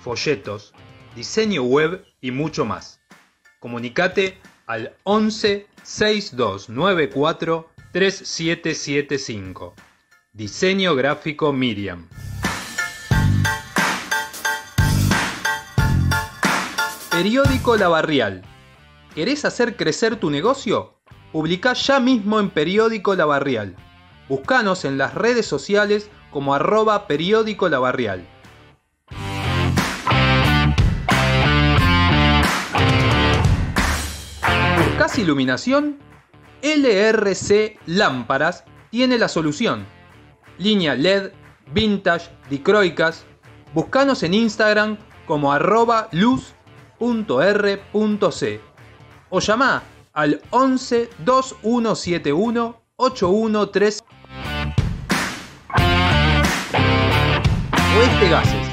folletos, diseño web y mucho más. Comunicate al 11 6294 3775. Diseño gráfico Miriam. Periódico La Barrial. ¿Querés hacer crecer tu negocio? Publicá ya mismo en Periódico La Barrial. Búscanos en las redes sociales como @periódicolabarrial. ¿Buscás iluminación? LRC Lámparas tiene la solución. Línea LED, vintage, dicroicas. Búscanos en Instagram como @luz.r.c o llamá al 11 2171 813. Oeste Gases.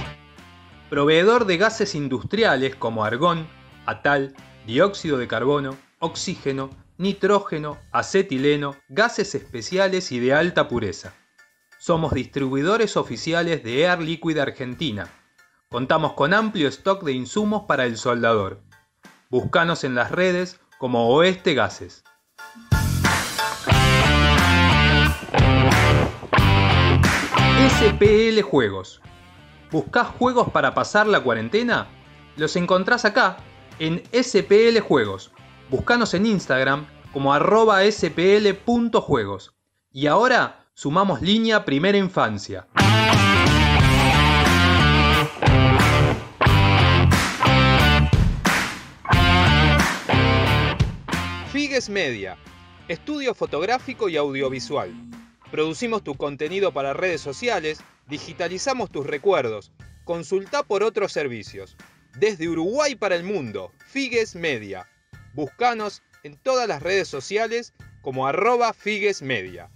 Proveedor de gases industriales como argón, atal, dióxido de carbono, oxígeno, nitrógeno, acetileno, gases especiales y de alta pureza. Somos distribuidores oficiales de Air Liquide Argentina. Contamos con amplio stock de insumos para el soldador. Búscanos en las redes como Oeste Gases. SPL Juegos. ¿Buscás juegos para pasar la cuarentena? Los encontrás acá, en SPL Juegos. Búscanos en Instagram como @spl.juegos. Y ahora sumamos línea Primera Infancia. Figues Media, estudio fotográfico y audiovisual. Producimos tu contenido para redes sociales, digitalizamos tus recuerdos. Consultá por otros servicios. Desde Uruguay para el mundo, Figues Media. Búscanos en todas las redes sociales como @Figues Media.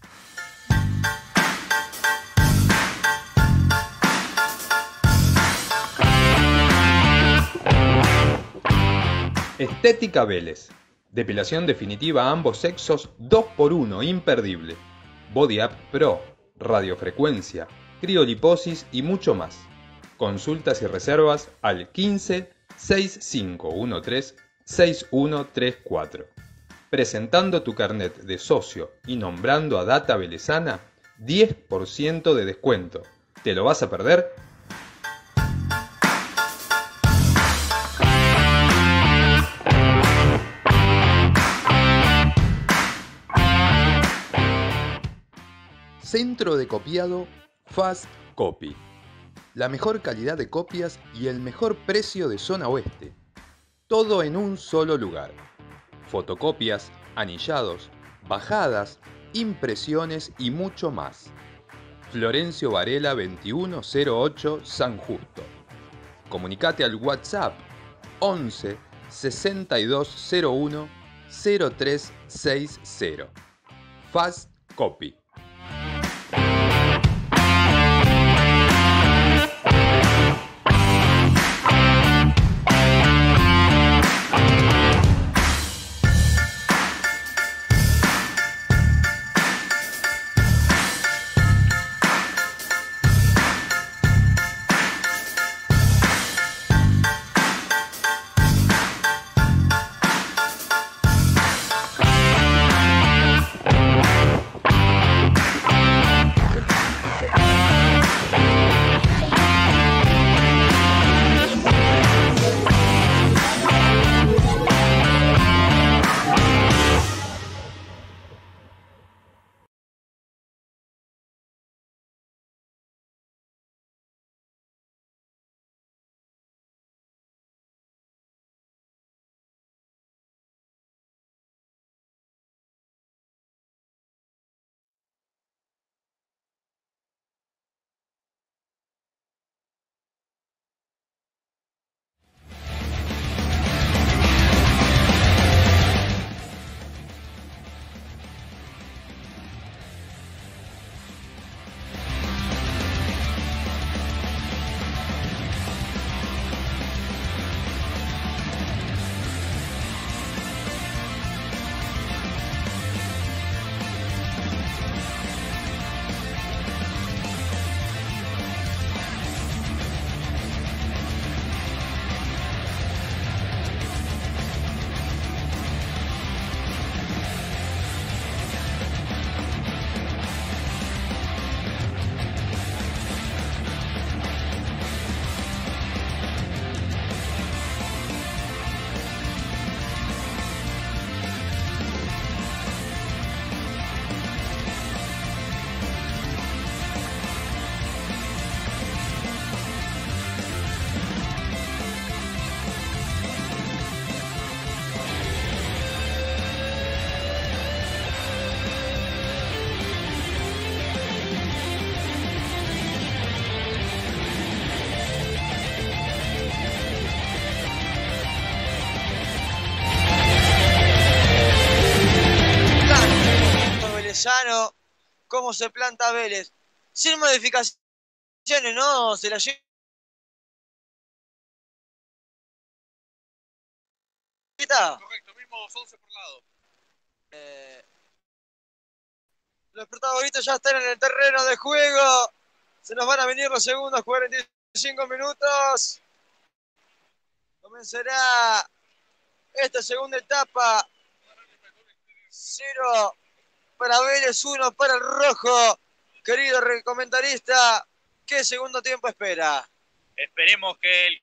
Estética Vélez. Depilación definitiva a ambos sexos 2x1, imperdible. Body Up Pro, radiofrecuencia, crioliposis y mucho más. Consultas y reservas al 15 6513 6134. Presentando tu carnet de socio y nombrando a Data Velezana, 10% de descuento. ¿Te lo vas a perder? Centro de copiado Fast Copy. La mejor calidad de copias y el mejor precio de zona oeste. Todo en un solo lugar. Fotocopias, anillados, bajadas, impresiones y mucho más. Florencio Varela 2108 San Justo. Comunicate al WhatsApp 11 6201 0360. Fast Copy. cómo se planta Vélez. Sin modificaciones, ¿no? Se la lleva correcto, mismos 11 por lado. Los protagonistas ya están en el terreno de juego. Se nos van a venir los segundos 45 minutos. Comenzará esta segunda etapa. 0 para Vélez, 1 para el Rojo. Querido comentarista, ¿qué segundo tiempo espera? Esperemos que el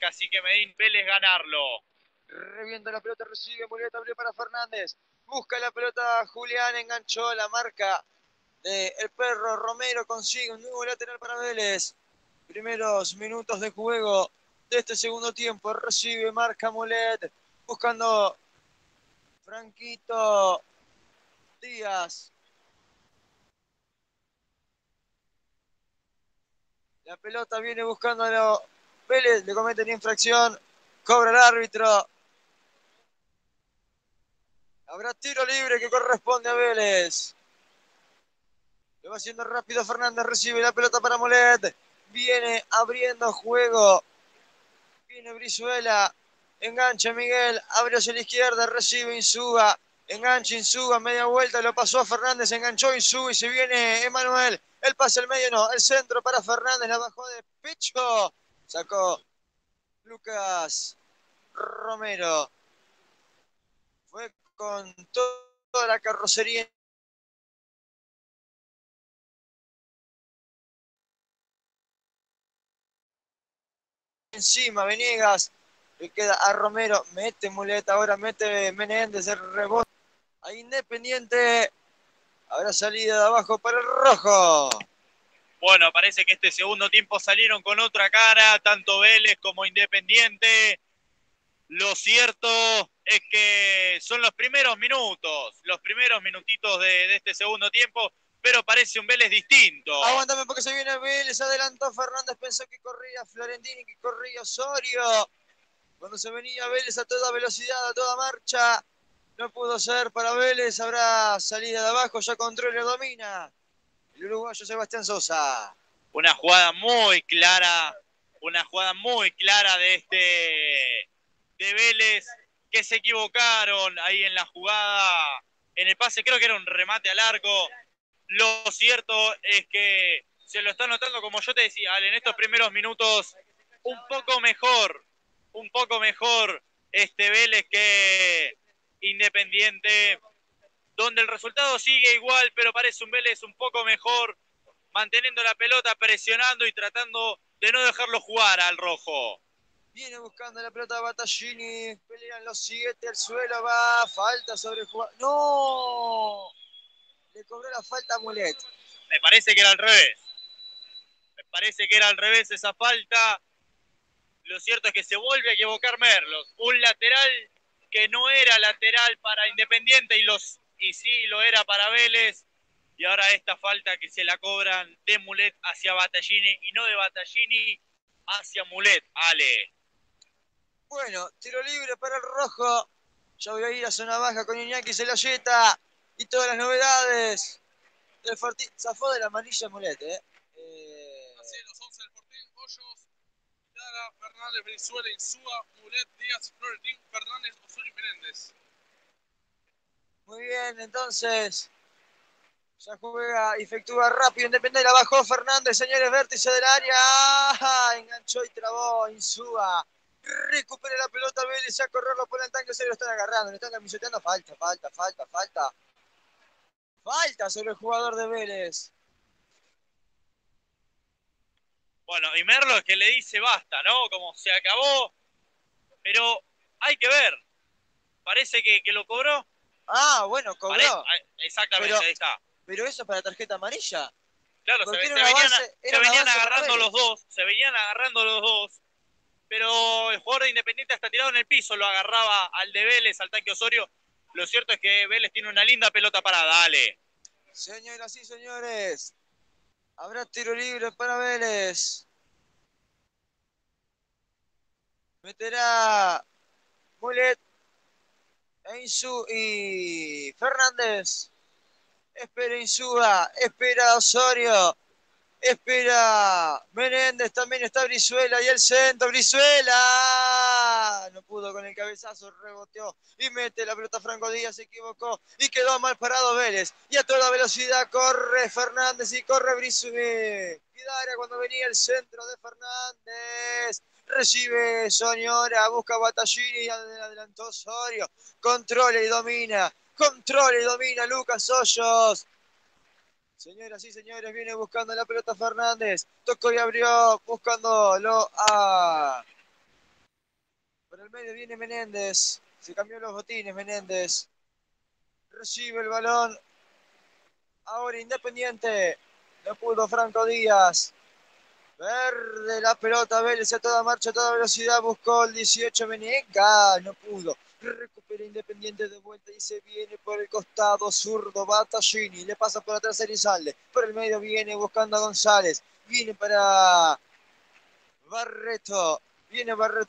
Cacique Medín, Vélez ganarlo. Revienta la pelota, recibe Julieta, abrió para Fernández. Busca la pelota Julián, enganchó la marca de el perro Romero, consigue un nuevo lateral para Vélez. Primeros minutos de juego de este segundo tiempo. Recibe, marca Mulet, buscando Franquito Díaz. La pelota viene buscándolo. Vélez le cometen infracción, cobra el árbitro. Habrá tiro libre que corresponde a Vélez. Lo va haciendo rápido Fernández, recibe la pelota para Mulet. Viene abriendo juego. Viene Brizuela, engancha Miguel, abre hacia la izquierda, recibe Insúa. Engancha Insúa, media vuelta, lo pasó a Fernández, enganchó Insúa y se viene Emanuel. El pase al medio, no, el centro para Fernández, la bajó de pecho. Sacó Lucas Romero. Fue con toda la carrocería. Encima Venegas. Le queda a Romero. Mete Muleta. Ahora mete Menéndez. El rebote. A Independiente. Habrá salida de abajo para el Rojo. Bueno, parece que este segundo tiempo salieron con otra cara, tanto Vélez como Independiente. Lo cierto es que son los primeros minutos, los primeros minutitos de este segundo tiempo, pero parece un Vélez distinto. Aguántame porque se viene Vélez, adelantó Fernández, pensó que corría Florentini, que corría Osorio. Cuando se venía Vélez a toda velocidad, a toda marcha, no pudo ser para Vélez, habrá salida de abajo, ya controla, domina el uruguayo Sebastián Sosa. Una jugada muy clara, de Vélez, que se equivocaron ahí en la jugada, en el pase, creo que era un remate al arco. Lo cierto es que se lo está notando, como yo te decía, en estos primeros minutos, un poco mejor Vélez que Independiente, donde el resultado sigue igual, pero parece un Vélez un poco mejor, manteniendo la pelota, presionando y tratando de no dejarlo jugar al Rojo. Viene buscando la pelota Battaglini, pelean los 7, al suelo va, falta sobre el jugador. ¡No! Le cobró la falta a Mulet. Me parece que era al revés. Esa falta. Lo cierto es que se vuelve a equivocar Merlos. Un lateral que no era lateral para Independiente y sí lo era para Vélez, y ahora esta falta que se la cobran de Mulet hacia Battaglini, y no de Battaglini hacia Mulet, Ale. Bueno, tiro libre para el Rojo, ya voy a ir a zona baja con Iñaki Zelayeta, y todas las novedades, el Fortín, zafó de la amarilla Mulet, Así los 11 del Fortín, Hoyos, Lara, Fernández, Venezuela, Insúa, Mulet, Díaz, Florentín, Fernández, Osorio y Menéndez. Muy bien, entonces, ya juega, efectúa rápido, Independiente, la bajó Fernández, señores, vértice del área, ¡ah! Enganchó y trabó Insúa, recupera la pelota Vélez, a correrlo por el tanque, se lo están agarrando, le están camiseteando, falta sobre el jugador de Vélez. Bueno, y Merlos que le dice basta, ¿no? Como se acabó, pero hay que ver, parece que lo cobró. Ah, bueno, cobró. Vale, exactamente, pero, ahí está. Pero eso es para tarjeta amarilla. Claro, se venían agarrando los dos. Pero el jugador de Independiente está tirado en el piso, lo agarraba al de Vélez, al tanque Osorio, Lo cierto es que Vélez tiene una linda pelota parada, Ale. Señoras y señores, habrá tiro libre para Vélez. Meterá Mulet, Insúa y Fernández. Espera Insúa, espera Osorio, espera Menéndez, también está Brizuela y el centro, Brizuela. No pudo con el cabezazo, reboteó y mete la pelota Franco Díaz, se equivocó y quedó mal parado Vélez. Y a toda velocidad corre Fernández y corre Brizuela. Vidara cuando venía el centro de Fernández. Recibe Soñora, busca Battaglini y adelantó Osorio. Controla y domina Lucas Hoyos. Señoras y señores, viene buscando la pelota Fernández. Tocó y abrió, buscándolo a... Por el medio viene Menéndez. Se cambió los botines Menéndez. Recibe el balón. Ahora Independiente. No pudo Franco Díaz. Verde la pelota, Vélez a toda marcha, a toda velocidad, buscó el 18 Meneca, no pudo, recupera Independiente de vuelta y se viene por el costado zurdo, Battaglini, le pasa por atrás Elizalde, por el medio viene buscando a González, viene para Barreto,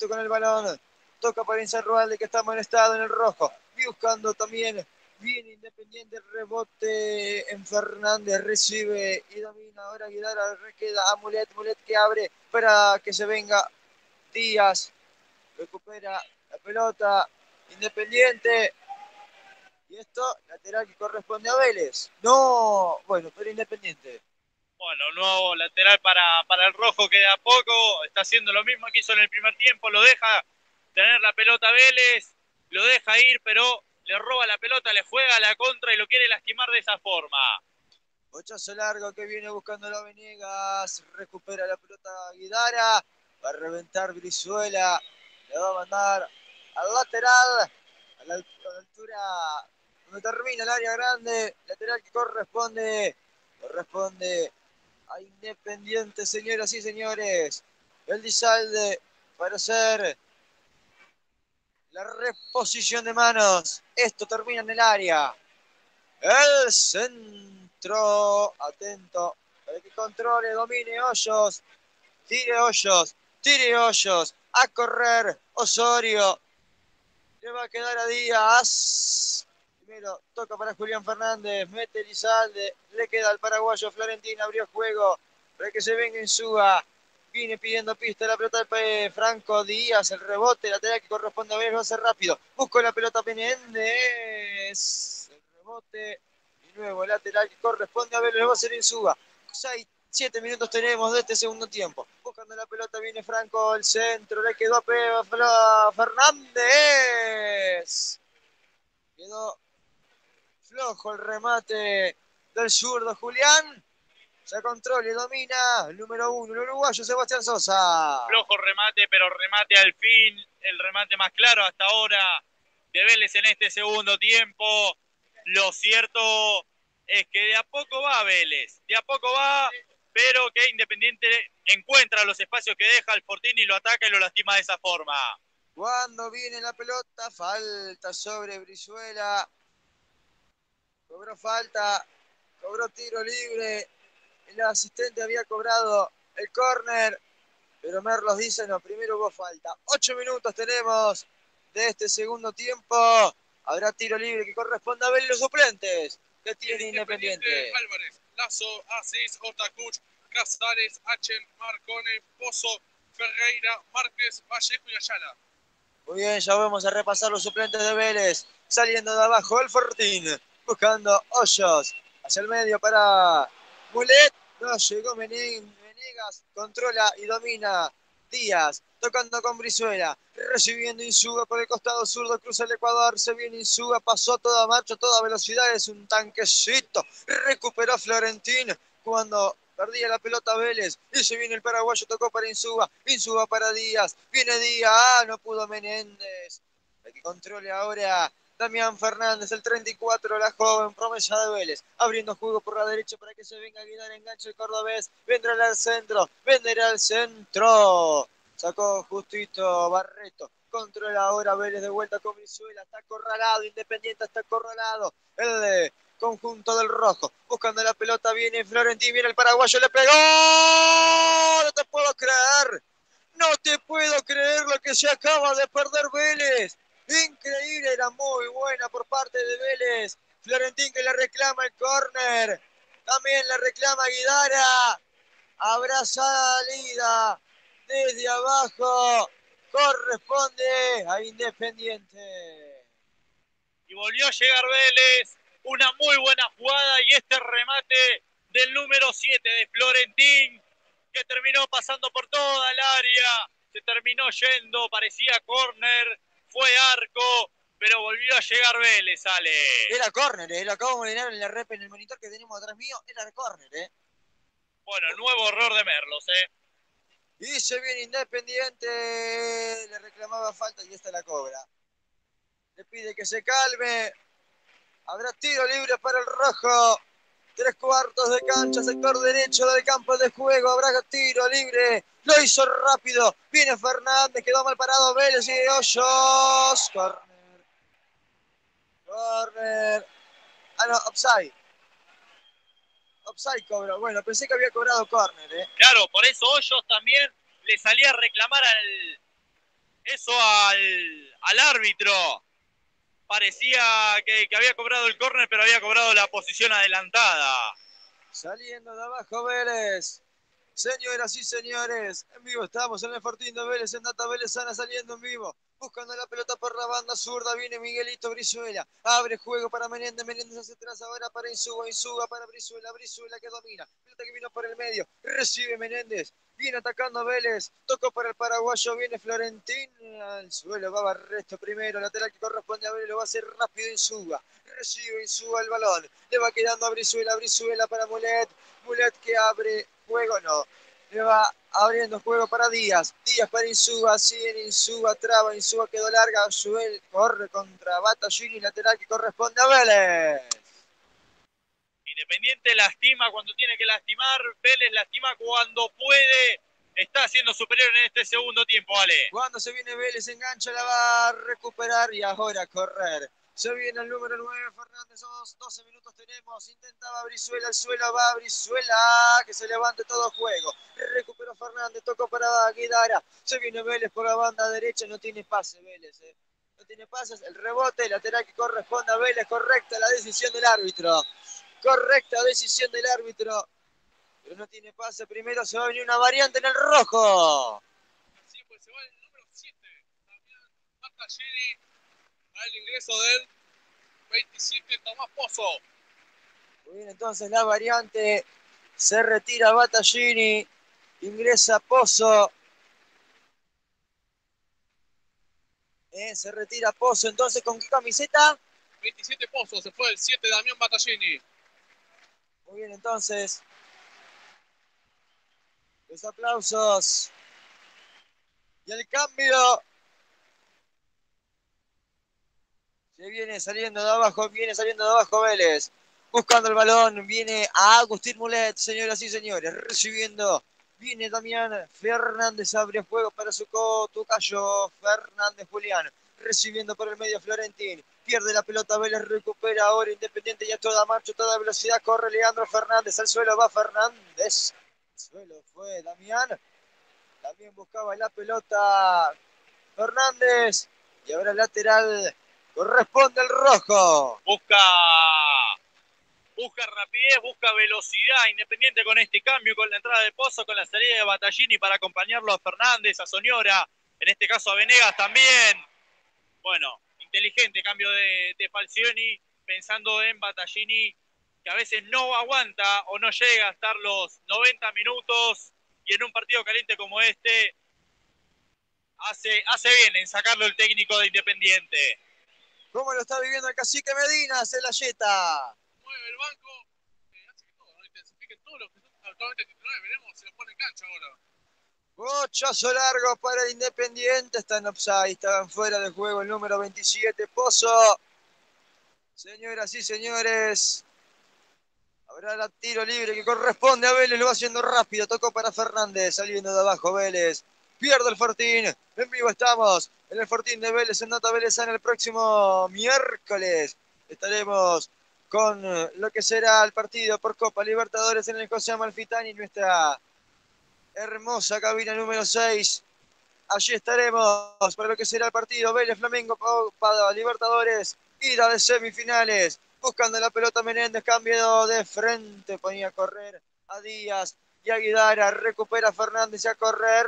con el balón, toca para Insaurralde que está amonestado en el rojo, buscando también, viene Independiente, rebote en Fernández, recibe y domina ahora Aguilera, queda a Mulet, que abre para que se venga Díaz, recupera la pelota Independiente y esto, lateral que corresponde a Vélez, no, bueno, pero Independiente. Bueno, nuevo lateral para el rojo que de a poco está haciendo lo mismo que hizo en el primer tiempo, lo deja tener la pelota Vélez, lo deja ir, pero le roba la pelota, le juega a la contra y lo quiere lastimar de esa forma. Bochazo largo que viene buscando la Venegas. Recupera la pelota Guidara. Va a reventar Brizuela. Le va a mandar al lateral. A la altura donde termina el área grande. Lateral que corresponde a Independiente, señoras y señores. Elizalde para hacer la reposición de manos. Esto termina en el área. El centro. Atento. Para que controle, domine Hoyos. Tire Hoyos. A correr Osorio. Le va a quedar a Díaz. Primero toca para Julián Fernández. Mete Elizalde. Le queda al paraguayo Florentín. Abrió juego para que se venga Insúa. Viene pidiendo pista la pelota de Franco Díaz, el rebote, la tarea que corresponde a Vélez, va a ser rápido. Buscó la pelota Menéndez, el rebote, y nuevo lateral que corresponde a Vélez, va a ser Insúa. 6-7 minutos tenemos de este segundo tiempo. Buscando la pelota viene Franco, el centro, le quedó a Fernández. Quedó flojo el remate del zurdo Julián. Se controla y domina el número 1, el uruguayo Sebastián Sosa. Flojo remate, pero remate al fin. El remate más claro hasta ahora de Vélez en este segundo tiempo. Lo cierto es que de a poco va Vélez. De a poco va, pero que Independiente encuentra los espacios que deja el Fortín y lo ataca y lo lastima de esa forma. Cuando viene la pelota, falta sobre Brizuela. Cobró falta, cobró tiro libre. El asistente había cobrado el córner, pero Merlos dice, no, primero hubo falta. 8 minutos tenemos de este segundo tiempo. Habrá tiro libre que corresponda a ver los suplentes que tiene Independiente. Álvarez, Lazo, Asís, Otacuch, Casares, Achen, Marcone, Pozo, Ferreira, Márquez, Vallejo y Ayala. Muy bien, ya vamos a repasar los suplentes de Vélez. Saliendo de abajo el Fortín, buscando Hoyos. Hacia el medio para Mulet. No llegó Venegas, controla y domina Díaz, tocando con Brizuela, recibiendo Insúa por el costado zurdo, cruza el Ecuador, se viene Insúa, pasó toda marcha, toda velocidad, es un tanquecito, recuperó Florentín cuando perdía la pelota Vélez, y se viene el paraguayo, tocó para Insúa para Díaz, viene Díaz, no pudo Menéndez, el que controle ahora Damián Fernández, el 34, la joven promesa de Vélez, abriendo juego por la derecha para que se venga a Aguilar, enganche el cordobés, vendrá al centro, sacó justito Barreto, Controla ahora Vélez de vuelta con Brizuela. Está acorralado. Independiente está acorralado. El conjunto del rojo. Buscando la pelota. Viene Florentín. Viene el paraguayo. Le pegó. No te puedo creer. No te puedo creer lo que se acaba de perder Vélez. Increíble. Era muy buena por parte de Vélez. Florentín que le reclama el córner. También le reclama Guidara. Habrá salida desde abajo. Corresponde a Independiente. Y volvió a llegar Vélez. Una muy buena jugada y este remate del número 7 de Florentín, que terminó pasando por toda el área. Se terminó yendo, parecía córner, fue arco, pero volvió a llegar Vélez, Ale. Era córner, lo acabo de mirar en la rep, en el monitor que tenemos atrás mío, era córner, Bueno, nuevo error de Merlos, Y se viene Independiente, le reclamaba falta y esta la cobra. Le pide que se calme. Habrá tiro libre para el rojo. 3/4 de cancha, sector derecho del campo de juego. Habrá tiro libre. Lo hizo rápido. Viene Fernández, quedó mal parado Vélez y Hoyos. Corner. Ah, no, offside. Offside cobró. Bueno, pensé que había cobrado córner, Claro, por eso Hoyos también le salía a reclamar al árbitro. Parecía que había cobrado el córner, pero había cobrado la posición adelantada. Saliendo de abajo Vélez. Señoras y señores, en vivo estamos en el Fortín de Vélez, en Data Vélezana, saliendo en vivo. Buscando la pelota por la banda zurda, viene Miguelito Brizuela. Abre juego para Menéndez, Menéndez hacia atrás ahora para Insúa para Brizuela, Brizuela que domina. Pelota que vino por el medio, recibe Menéndez, viene atacando Vélez, tocó para el paraguayo, viene Florentín. Al suelo va Barreto primero, lateral que corresponde a Vélez, lo va a hacer rápido Insúa. Recibe Insúa el balón, le va quedando a Brizuela, Brizuela para Mulet, Mulet que abre juego, no. Le va abriendo juego para Díaz. Díaz para Insúa. Sigue Insúa. Traba. Insúa quedó larga. Suel corre contra Battaglini. Lateral que corresponde a Vélez. Independiente lastima cuando tiene que lastimar. Vélez lastima cuando puede. Está siendo superior en este segundo tiempo, Ale. Cuando se viene Vélez, engancha, la va a recuperar y ahora correr. Se viene el número 9, Fernández, 12 minutos tenemos, intentaba Brizuela, el suelo va Brizuela, que se levante todo juego, recuperó Fernández, tocó para Guidara, se viene Vélez por la banda derecha, no tiene pase Vélez, no tiene pases, el rebote, lateral que corresponde a Vélez, correcta la decisión del árbitro, pero no tiene pase, primero se va a venir una variante en el rojo. Sí, pues se va el número 7, también Battaglini. Al ingreso del 27, Tomás Pozo. Muy bien, entonces la variante. Se retira Battaglini. Ingresa Pozo. Se retira Pozo. Entonces, ¿con qué camiseta? 27 Pozo. Se fue el 7, Damián Battaglini. Muy bien, entonces. Los aplausos. Y el cambio. Se viene saliendo de abajo, Vélez. Buscando el balón, viene a Agustín Mulet, señoras y señores. Recibiendo, viene Damián Fernández, abre juego para su tocayo, Fernández Julián. Recibiendo por el medio Florentín. Pierde la pelota, Vélez recupera ahora Independiente y a toda marcha, a toda velocidad. Corre Leandro Fernández, al suelo va Fernández. Al suelo fue Damián. También buscaba la pelota Fernández. Y ahora lateral. Corresponde el rojo. Busca rapidez, busca velocidad Independiente con este cambio, con la entrada de Pozo, con la salida de Battaglini para acompañarlo a Fernández, a Soñora, en este caso a Venegas también. Bueno, inteligente cambio de Falcioni, pensando en Battaglini, que a veces no aguanta o no llega a estar los 90 minutos y en un partido caliente como este hace bien en sacarlo el técnico de Independiente. ¿Cómo lo está viviendo el cacique Medina? Hace la yeta. Mueve el banco, hace que todo, intensifique todo lo que actualmente titular. Veremos si lo pone en cancha ahora. Bochazo largo para Independiente. Está en offside, estaban fuera de juego el número 27, Pozo. Señoras y señores, habrá el tiro libre que corresponde a Vélez. Lo va haciendo rápido, tocó para Fernández, saliendo de abajo Vélez. pierde el Fortín. En vivo estamos en el Fortín de Vélez, en Nota Vélez. En el próximo miércoles estaremos con lo que será el partido por Copa Libertadores en el José Amalfitani, nuestra hermosa cabina número 6. Allí estaremos para lo que será el partido Vélez-Flamengo para Libertadores, ida de semifinales, buscando la pelota Menéndez, cambio de frente, ponía a correr a Díaz y Aguidara, recupera a Fernández y a correr,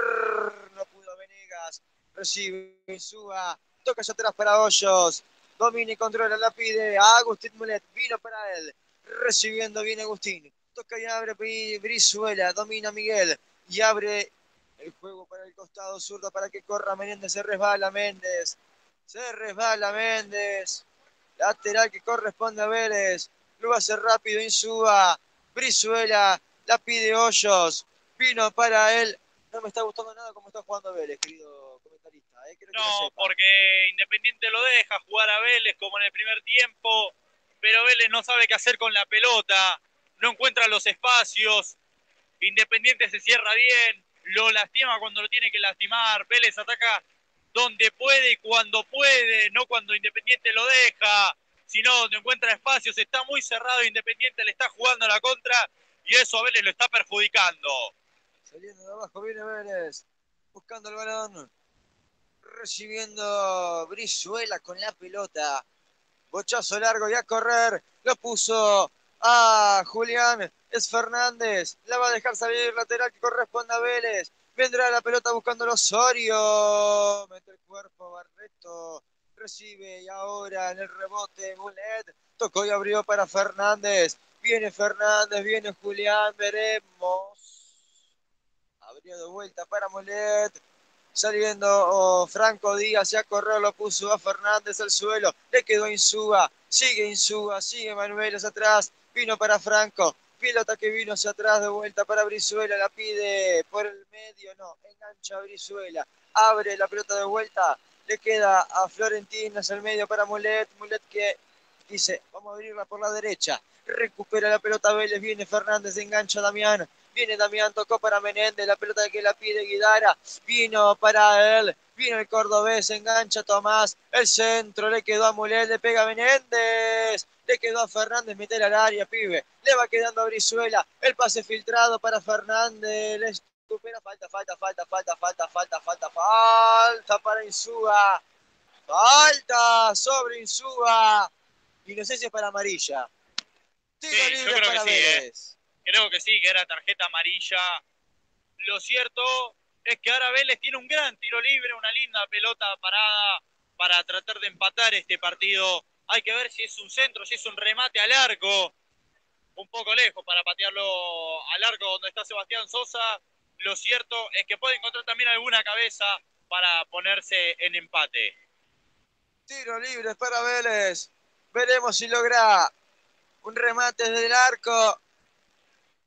no pudo Venegas, recibe Insúa, toca hacia atrás para Hoyos, domina y controla, la pide a Agustín Mulet, vino para él, recibiendo bien Agustín, toca y abre Brizuela, domina Miguel y abre el juego para el costado zurdo para que corra Menéndez, se resbala Méndez, lateral que corresponde a Vélez, lo va a hacer rápido Insúa, Brizuela, la pide Hoyos, vino para él. No me está gustando nada cómo está jugando Vélez, querido comentarista. No, porque Independiente lo deja jugar a Vélez como en el primer tiempo, pero Vélez no sabe qué hacer con la pelota, no encuentra los espacios, Independiente se cierra bien, lo lastima cuando lo tiene que lastimar, Vélez ataca donde puede y cuando puede, no cuando Independiente lo deja, sino donde encuentra espacios. Está muy cerrado Independiente, le está jugando a la contra y eso a Vélez lo está perjudicando. Saliendo de abajo viene Vélez, buscando el balón, recibiendo Brizuela con la pelota, bochazo largo y a correr, lo puso a Julián, es Fernández, la va a dejar salir lateral que corresponde a Vélez, vendrá la pelota buscando Osorio, mete el cuerpo Barreto, recibe y ahora en el rebote Mulet, tocó y abrió para Fernández, viene Julián, veremos, abrió de vuelta para Mulet, saliendo Franco Díaz y a correr lo puso a Fernández al suelo, le quedó Insúa, sigue Manuel hacia atrás, vino para Franco, pelota que vino hacia atrás de vuelta para Brizuela, la pide por el medio, no, engancha a Brizuela, abre la pelota de vuelta, le queda a Florentino hacia el medio para Mulet que dice, vamos a abrirla por la derecha, recupera la pelota Vélez, viene Fernández, engancha a Damián, tocó para Menéndez, la pelota que la pide Guidara, vino para él, vino el cordobés, engancha a Tomás, el centro le quedó a Mulet, le pega a Menéndez, le quedó a Fernández, meter al área, pibe, le va quedando a Brizuela, el pase filtrado para Fernández, le recupera, falta para Insúa, falta sobre Insúa, y no sé si es para amarilla. Tiro libre, yo creo para Vélez. Creo que sí, que era tarjeta amarilla. Lo cierto es que ahora Vélez tiene un gran tiro libre, una linda pelota parada para tratar de empatar este partido. Hay que ver si es un centro, si es un remate al arco. Un poco lejos para patearlo al arco donde está Sebastián Sosa. Lo cierto es que puede encontrar también alguna cabeza para ponerse en empate. Tiro libre para Vélez. Veremos si logra un remate desde el arco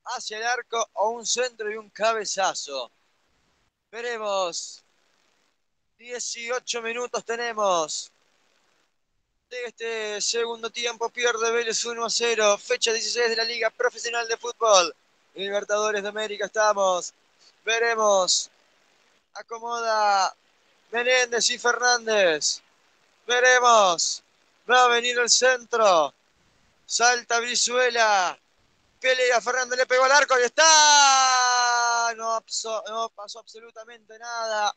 hacia el arco o un centro y un cabezazo. Veremos. 18 minutos tenemos de este segundo tiempo. Pierde Vélez 1-0. Fecha 16 de la Liga Profesional de Fútbol. Libertadores de América estamos. Veremos. Acomoda Menéndez y Fernández. Veremos. Va a venir el centro. Salta Brizuela. Pelea Fernández, le pegó al arco y está. No pasó absolutamente nada.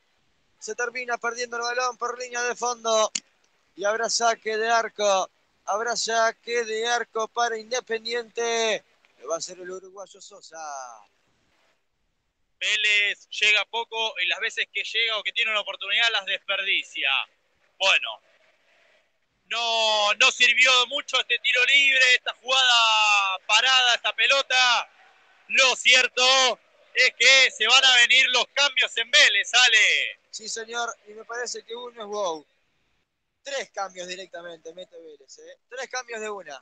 Se termina perdiendo el balón por línea de fondo. Y habrá saque de arco. Para Independiente. Lo va a hacer el uruguayo Sosa. Vélez llega poco y las veces que llega o que tiene una oportunidad las desperdicia. Bueno. No sirvió mucho este tiro libre, esta jugada parada, esta pelota. Lo cierto es que se van a venir los cambios en Vélez, sale. Sí, señor, y me parece que uno es wow. 3 cambios directamente mete Vélez, 3 cambios de una.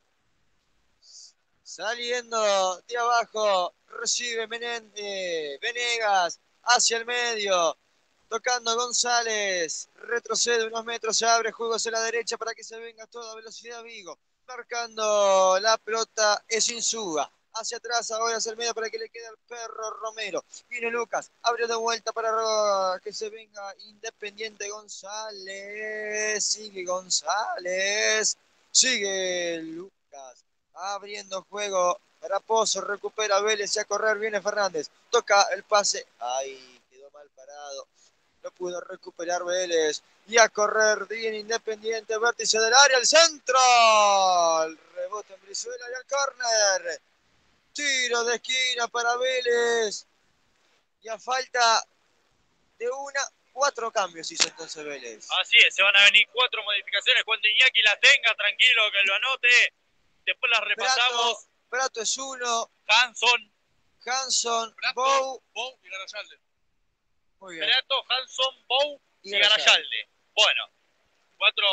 Saliendo de abajo, recibe Venegas hacia el medio. Tocando González, retrocede unos metros, se abre juego hacia la derecha para que se venga a toda velocidad Vigo. Marcando la pelota es Insúa, hacia atrás ahora hacia el medio para que le quede al perro Romero. Viene Lucas, abrió de vuelta para que se venga Independiente González. Sigue González, sigue Lucas, abriendo juego para Pozo, recupera Vélez y a correr viene Fernández. Toca el pase, ahí quedó mal parado. No pudo recuperar Vélez. Y a correr viene Independiente. Vértice del área. El centro. El rebote en Brizuela y al córner. Tiro de esquina para Vélez. Y a falta de cuatro cambios hizo entonces Vélez. Así es. Se van a venir cuatro modificaciones. Cuando Iñaki las tenga, tranquilo, que lo anote. Después las repasamos. Prato es uno. Hanson. Prato, Bou y Garayalde. Prato, Hanson, Bou y Garayalde. Bueno, cuatro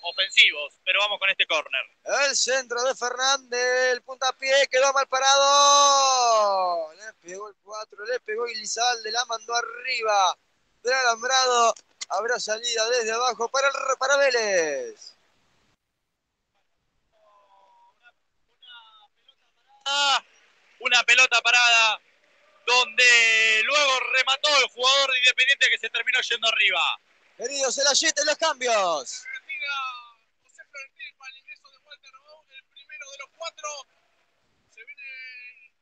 ofensivos, pero vamos con este córner. El centro de Fernández, el puntapié, quedó mal parado. Le pegó el 4, le pegó Ilizalde, la mandó arriba. Del alambrado, habrá salida desde abajo para Vélez. Una pelota parada. Donde luego remató el jugador de Independiente que se terminó yendo arriba. Queridos, el ayete en los cambios. Se retira José Florentino para el ingreso de Walter Bou, el primero de los cuatro. Se viene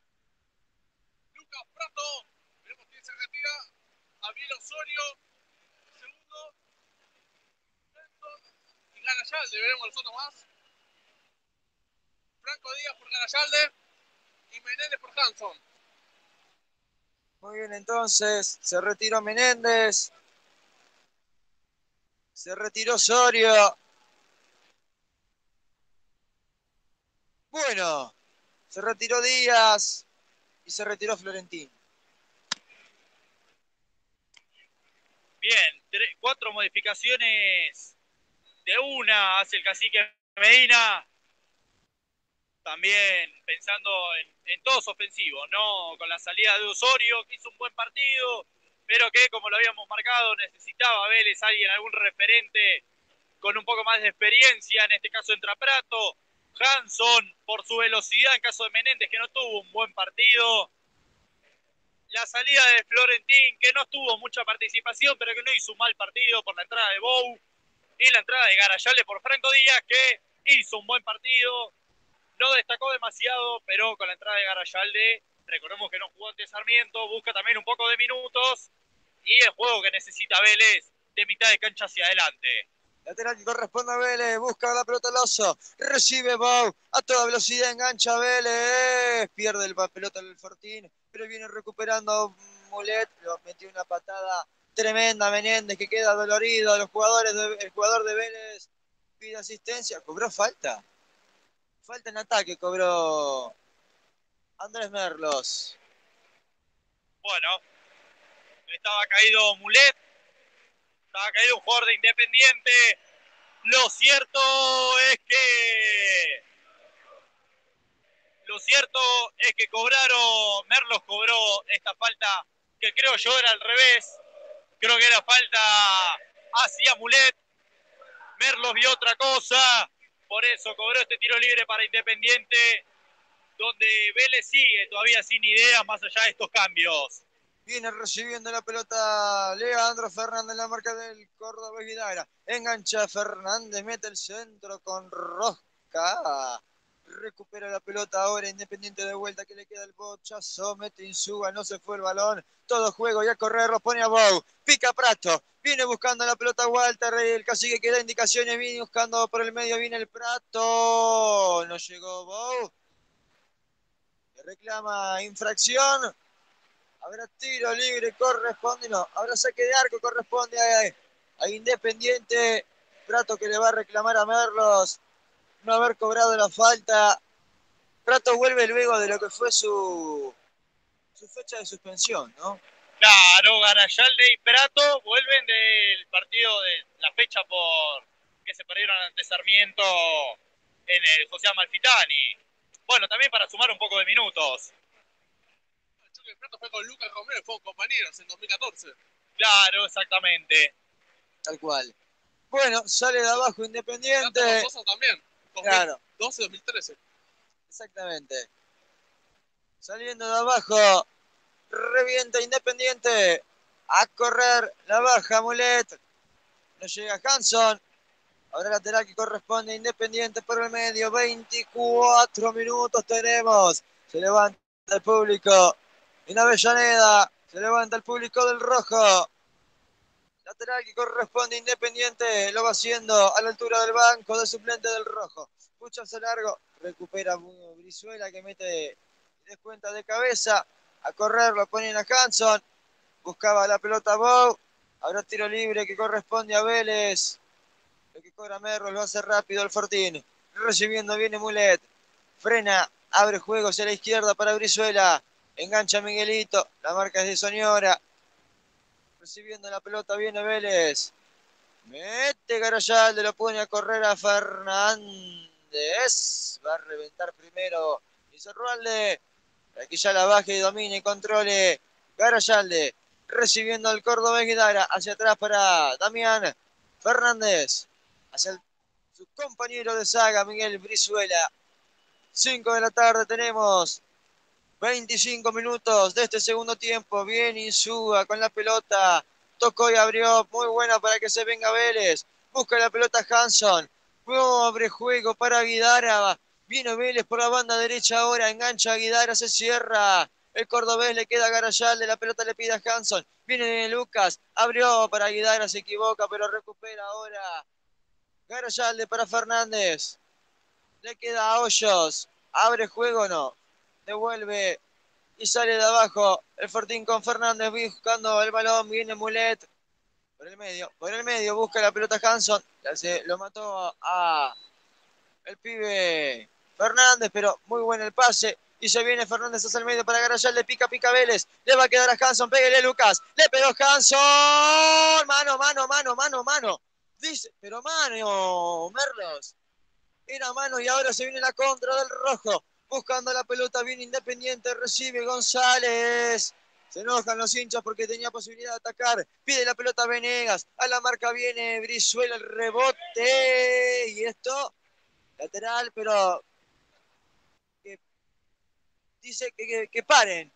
Lucas Prato. Veremos quién se retira. Abril Osorio, el segundo. Y Garayalde, veremos los otros más. Franco Díaz por Garayalde y Menéndez por Hanson. Muy bien, entonces, se retiró Menéndez, se retiró Osorio. Bueno, se retiró Díaz y se retiró Florentín. Bien, cuatro modificaciones de una hace el cacique Medina. También pensando en todos ofensivos, ¿no? Con la salida de Osorio, que hizo un buen partido, pero que, como lo habíamos marcado, necesitaba Vélez alguien, algún referente con un poco más de experiencia, en este caso entra Prato. Hanson, por su velocidad, en caso de Menéndez, que no tuvo un buen partido. La salida de Florentín, que no tuvo mucha participación, pero que no hizo un mal partido por la entrada de Bou. Y la entrada de Garayalde por Franco Díaz, que hizo un buen partido. No destacó demasiado, pero con la entrada de Garayalde, recordemos que no jugó ante Sarmiento, busca también un poco de minutos y el juego que necesita Vélez de mitad de cancha hacia adelante. Lateral que corresponde a Vélez, busca la pelota Loso, recibe Bou, a toda velocidad engancha a Vélez, pierde la pelota el Fortín, pero viene recuperando Mulet, lo metió una patada tremenda Menéndez que queda dolorido, el jugador de Vélez pide asistencia, cobró falta. Falta en ataque, cobró Andrés Merlos. Bueno, estaba caído Mulet, estaba caído un jugador de Independiente. Lo cierto es que cobraron, Merlos cobró esta falta, que creo yo era al revés. Creo que era falta hacia Mulet. Merlos vio otra cosa. Por eso cobró este tiro libre para Independiente, donde Vélez sigue todavía sin ideas más allá de estos cambios. Viene recibiendo la pelota Leandro Fernández, la marca del Córdoba Vidagra. Engancha Fernández, mete el centro con rosca. Recupera la pelota ahora Independiente de vuelta, que le queda el bochazo, mete Insúa, no se fue el balón, todo juego y a correr lo pone a Bou, pica Prato, viene buscando la pelota Walter, el cacique que da indicaciones, viene buscando por el medio, viene el Prato, no llegó Bou, le reclama infracción, habrá tiro libre, corresponde, no, habrá saque de arco, corresponde a Independiente. Prato que le va a reclamar a Merlos no haber cobrado la falta. Prato vuelve luego de lo que fue su fecha de suspensión, ¿no? Claro, Garayalde y Prato vuelven del partido de la fecha por que se perdieron ante Sarmiento en el José Amalfitani. Bueno, también para sumar un poco de minutos. El choque de Prato fue con Lucas Romero, fueron compañeros en 2014. Claro, exactamente. Tal cual. Bueno, sale de abajo Independiente. Prato también. 2012, claro. 2013. Exactamente. Saliendo de abajo. Revienta Independiente. A correr la baja Mulet. No llega Hanson. Ahora lateral que corresponde Independiente por el medio. 24 minutos tenemos. Se levanta el público. En Avellaneda. Se levanta el público del rojo. Lateral que corresponde Independiente. Lo va haciendo a la altura del banco de suplente del rojo. Puchazo largo. Recupera Brizuela que mete descuenta de cabeza. A correr lo ponen a Hanson. Buscaba la pelota Bow. Habrá tiro libre que corresponde a Vélez. Lo que cobra Merlo lo hace rápido el Fortín. Recibiendo viene Mulet. Frena. Abre juego hacia la izquierda para Brizuela. Engancha Miguelito. La marca es de Soñora. Recibiendo la pelota viene Vélez. Mete Garayalde. Lo pone a correr a Fernández. Va a reventar primero. Y Cerrualde. Para que ya la baje y domine y controle. Garayalde. Recibiendo al Córdoba Guidara. Hacia atrás para Damián Fernández. Hacia su compañero de saga, Miguel Brizuela. 5 de la tarde tenemos. 25 minutos de este segundo tiempo. Bien Insúa con la pelota. Tocó y abrió. Muy buena para que se venga Vélez. Busca la pelota Hanson. Abre juego para Guidara. Viene Vélez por la banda derecha ahora. Engancha a Guidara. Se cierra. El cordobés le queda a Garayalde, la pelota le pide a Hanson. Viene Lucas, abrió para Guidara, se equivoca, pero recupera ahora. Garayalde para Fernández. Le queda a Hoyos. Abre juego, no. Devuelve y sale de abajo. El Fortín con Fernández buscando el balón. Viene Mulet. Por el medio busca la pelota Hanson. Lo mató a el pibe Fernández, pero muy bueno el pase. Y se viene Fernández hacia el medio para Garayalde, pica Vélez, le va a quedar a Hanson, pégale Lucas, le pegó Hanson, mano, dice, pero mano, Merlos, era mano y ahora se viene la contra del rojo, buscando la pelota, viene Independiente, recibe González, se enojan los hinchas porque tenía posibilidad de atacar, pide la pelota Venegas, a la marca viene Brizuela, el rebote, y esto, lateral, pero... Dice que paren,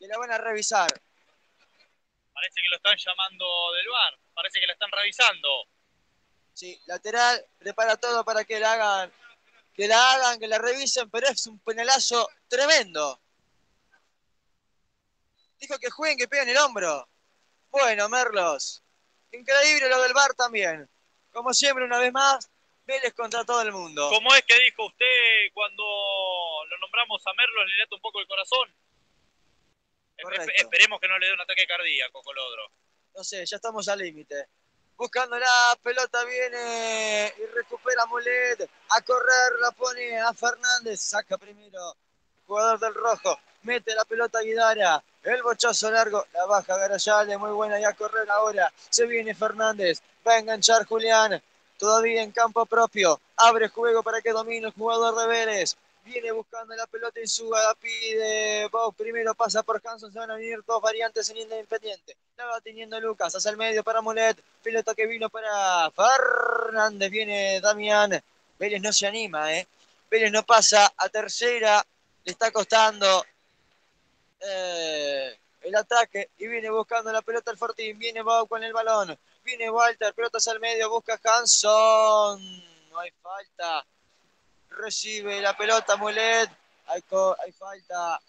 que la van a revisar. Parece que lo están llamando del VAR, parece que la están revisando. Sí, lateral, prepara todo para que la hagan, que la revisen, pero es un penalazo tremendo. Dijo que jueguen, que peguen el hombro. Bueno, Merlos, increíble lo del VAR también. Como siempre, una vez más, Vélez contra todo el mundo. ¿Cómo es que dijo usted cuando lo nombramos a Merlos? Le late un poco el corazón. Esperemos que no le dé un ataque cardíaco, Colodro. No sé, ya estamos al límite. Buscando la pelota viene y recupera Mulet. A correr la pone a Fernández. Saca primero el jugador del rojo. Mete la pelota a Guidara. El bochazo largo. La baja Garayalde. Muy buena. Y a correr ahora. Se viene Fernández. Va a enganchar Julián. Todavía en campo propio. Abre juego para que domine el jugador de Vélez. Viene buscando la pelota Insúa. La pide Bow. Primero pasa por Hanson. Se van a venir dos variantes en Independiente. La va teniendo Lucas. Hacia el medio para Mulet. Pelota que vino para Fernández. Viene Damián. Vélez no se anima, ¿eh? Vélez no pasa a tercera. Le está costando el ataque. Y viene buscando la pelota al Fortín. Viene Bow con el balón. Viene Walter, pelotas al medio, busca Hanson. No hay falta. Recibe la pelota Mulet. Hay falta.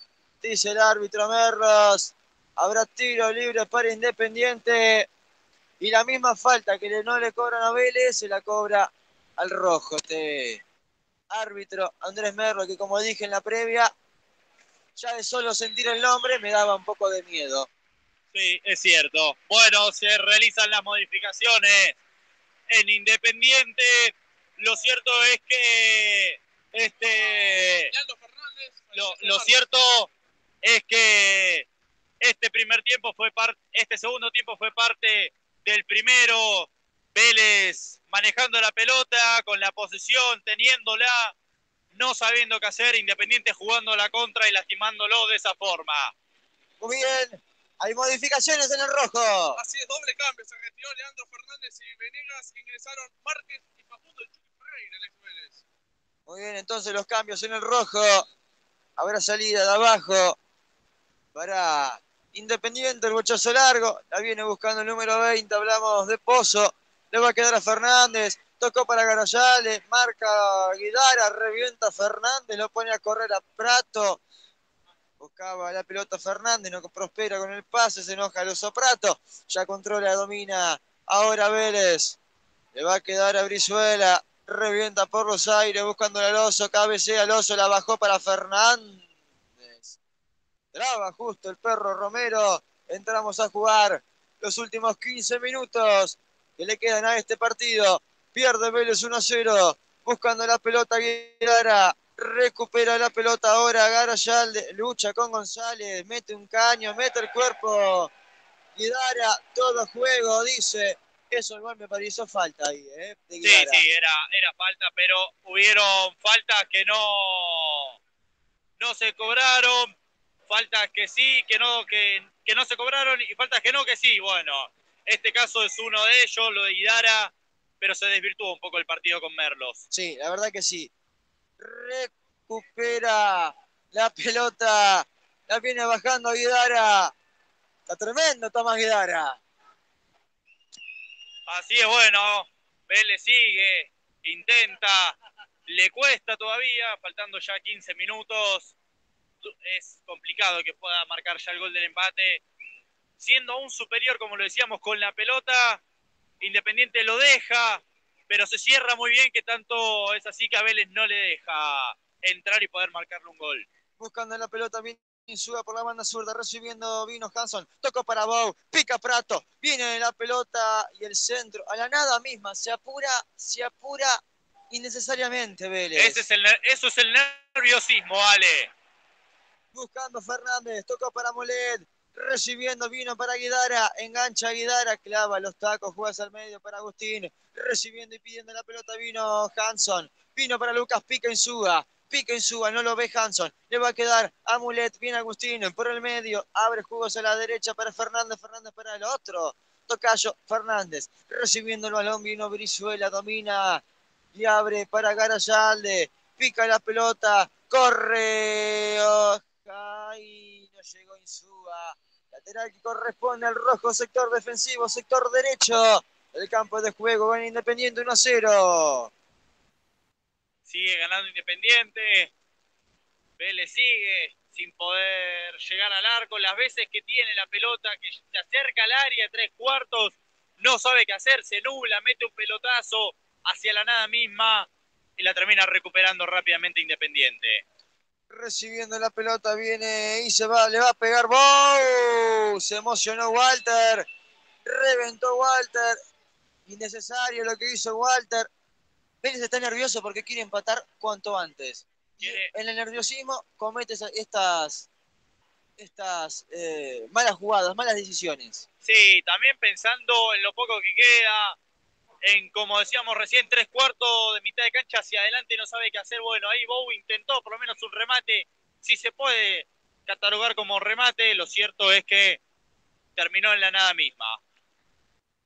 Dice el árbitro Merlos. Habrá tiro libre para Independiente. Y la misma falta que no le cobran a Vélez, se la cobra al rojo. Este árbitro Andrés Merlo, que como dije en la previa, ya de solo sentir el nombre me daba un poco de miedo. Sí, es cierto. Bueno, se realizan las modificaciones en Independiente. Lo cierto es que este segundo tiempo fue parte del primero. Vélez manejando la pelota, con la posesión, teniéndola, no sabiendo qué hacer. Independiente jugando la contra y lastimándolo de esa forma. Muy bien. Hay modificaciones en el rojo. Así es, doble cambio. Se retiró Leandro Fernández y Venegas. Ingresaron Márquez y Facundo el Chucky Ferreira, el ex Vélez. Muy bien, entonces los cambios en el rojo. habrá salida de abajo para Independiente, el bochazo largo, la viene buscando el número 20, hablamos de Pozo, le va a quedar a Fernández, tocó para Garayales, marca Guidara, revienta Fernández, lo pone a correr a Prato, buscaba la pelota Fernández, no prospera con el pase, se enoja Loso Prato, ya controla, domina, ahora Vélez, le va a quedar a Brizuela, revienta por los aires, buscando a Loso, cabecea Loso, la bajó para Fernández. Traba justo el perro Romero. Entramos a jugar los últimos 15 minutos que le quedan a este partido. Pierde Vélez 1-0. Buscando la pelota Guidara. Recupera la pelota ahora Garayalde. Lucha con González. Mete un caño. Mete el cuerpo. Guidara. Todo juego, dice. Eso igual me pareció falta ahí. Sí, sí, era falta. Pero hubieron faltas que no se cobraron. Faltas que sí, que no se cobraron y faltas que no, que sí. Bueno, este caso es uno de ellos, lo de Guidara, pero se desvirtuó un poco el partido con Merlos. Sí, la verdad que sí. Recupera la pelota, la viene bajando Guidara. Está tremendo, Tomás Guidara. Así es, bueno, Vélez sigue, intenta, le cuesta todavía, faltando ya 15 minutos. Es complicado que pueda marcar ya el gol del empate. Siendo aún superior, como lo decíamos, con la pelota, Independiente lo deja, pero se cierra muy bien, que tanto es así que a Vélez no le deja entrar y poder marcarle un gol. Buscando la pelota, viene Insúa por la banda zurda, recibiendo vino Hanson, tocó para Bau, pica Prato, viene la pelota y el centro, a la nada misma, se apura innecesariamente Vélez. Eso es el nerviosismo, Ale. Buscando Fernández, toca para Molet, recibiendo vino para Guidara, engancha a Guidara, clava los tacos, juegas al medio para Agustín, recibiendo y pidiendo la pelota vino Hanson, vino para Lucas, pica Insúa, no lo ve Hanson, le va a quedar a Molet, viene Agustín, por el medio, abre jugos a la derecha para Fernández para el otro, tocayo Fernández, recibiendo el balón, vino Brizuela, domina y abre para Garayalde, pica la pelota, corre, y no llegó Insúa. Lateral que corresponde al rojo, sector defensivo, sector derecho. El campo de juego gana Independiente 1-0. Sigue ganando Independiente. Vélez sigue sin poder llegar al arco. Las veces que tiene la pelota, que se acerca al área, 3/4, no sabe qué hacer, se nubla, mete un pelotazo hacia la nada misma y la termina recuperando rápidamente Independiente. Recibiendo la pelota viene y le va a pegar Bou, se emocionó Walter, reventó Walter, innecesario lo que hizo Walter. Vélez está nervioso porque quiere empatar cuanto antes. En el nerviosismo comete estas malas jugadas, malas decisiones. Sí, también pensando en lo poco que queda, en, como decíamos recién, 3/4 de mitad de cancha hacia adelante, no sabe qué hacer. Bueno, ahí Bou intentó por lo menos un remate, si se puede catalogar como remate, lo cierto es que terminó en la nada misma.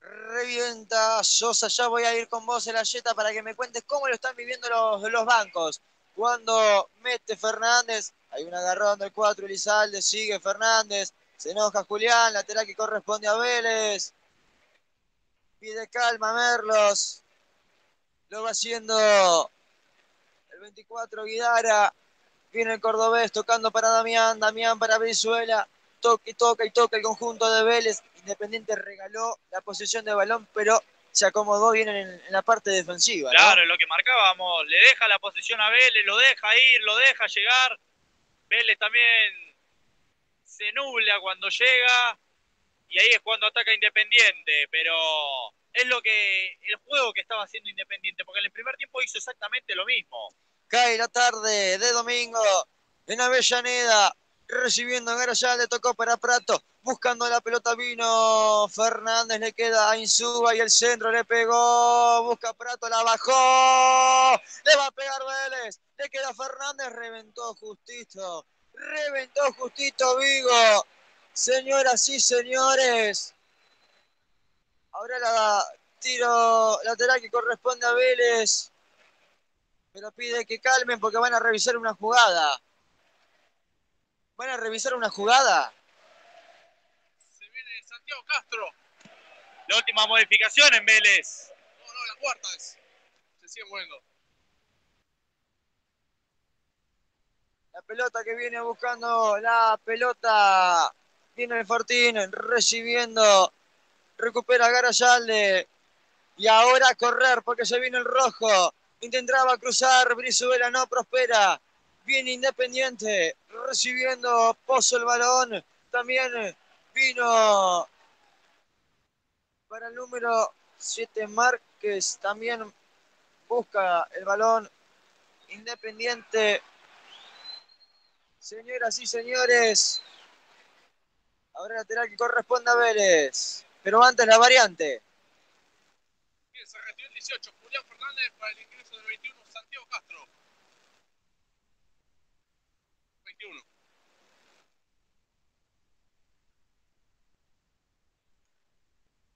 Revienta Sosa, ya voy a ir con vos en la Yeta para que me cuentes cómo lo están viviendo los bancos. Cuando mete Fernández, hay un agarrón del 4, Elizalde, sigue Fernández, se enoja Julián, lateral que corresponde a Vélez. Pide calma Merlos, lo va haciendo el 24 Guidara, viene el cordobés tocando para Damián para Brizuela, toca el conjunto de Vélez. Independiente regaló la posesión de balón, pero se acomodó bien en la parte defensiva. Claro, ¿no? Lo que marcábamos, le deja la posesión a Vélez, lo deja ir, lo deja llegar, Vélez también se nubla cuando llega. Y ahí es cuando ataca Independiente, pero es lo que el juego que estaba haciendo Independiente, porque en el primer tiempo hizo exactamente lo mismo. Cae la tarde de domingo en Avellaneda, recibiendo a Garayalde, le tocó para Prato, buscando la pelota vino Fernández, le queda a Insúa y el centro le pegó, busca Prato, la bajó, le va a pegar Vélez, le queda Fernández, reventó justito Vigo. Señoras y señores, ahora la tiro lateral que corresponde a Vélez, pero pide que calmen porque van a revisar una jugada. Van a revisar una jugada. Se viene Santiago Castro. La última modificación en Vélez. No, la cuarta es. Se sigue moviendo. La pelota que viene buscando, la pelota viene el Fortín recibiendo, recupera Garayalde y ahora a correr porque se viene el rojo, intentaba cruzar, Brizuela no prospera, viene Independiente recibiendo Pozo el balón, también vino para el número 7 Márquez, también busca el balón Independiente. Señoras y señores, habrá lateral que corresponde a Vélez, pero antes la variante. Bien, se retiró el 18, Julián Fernández para el ingreso del 21, Santiago Castro. 21.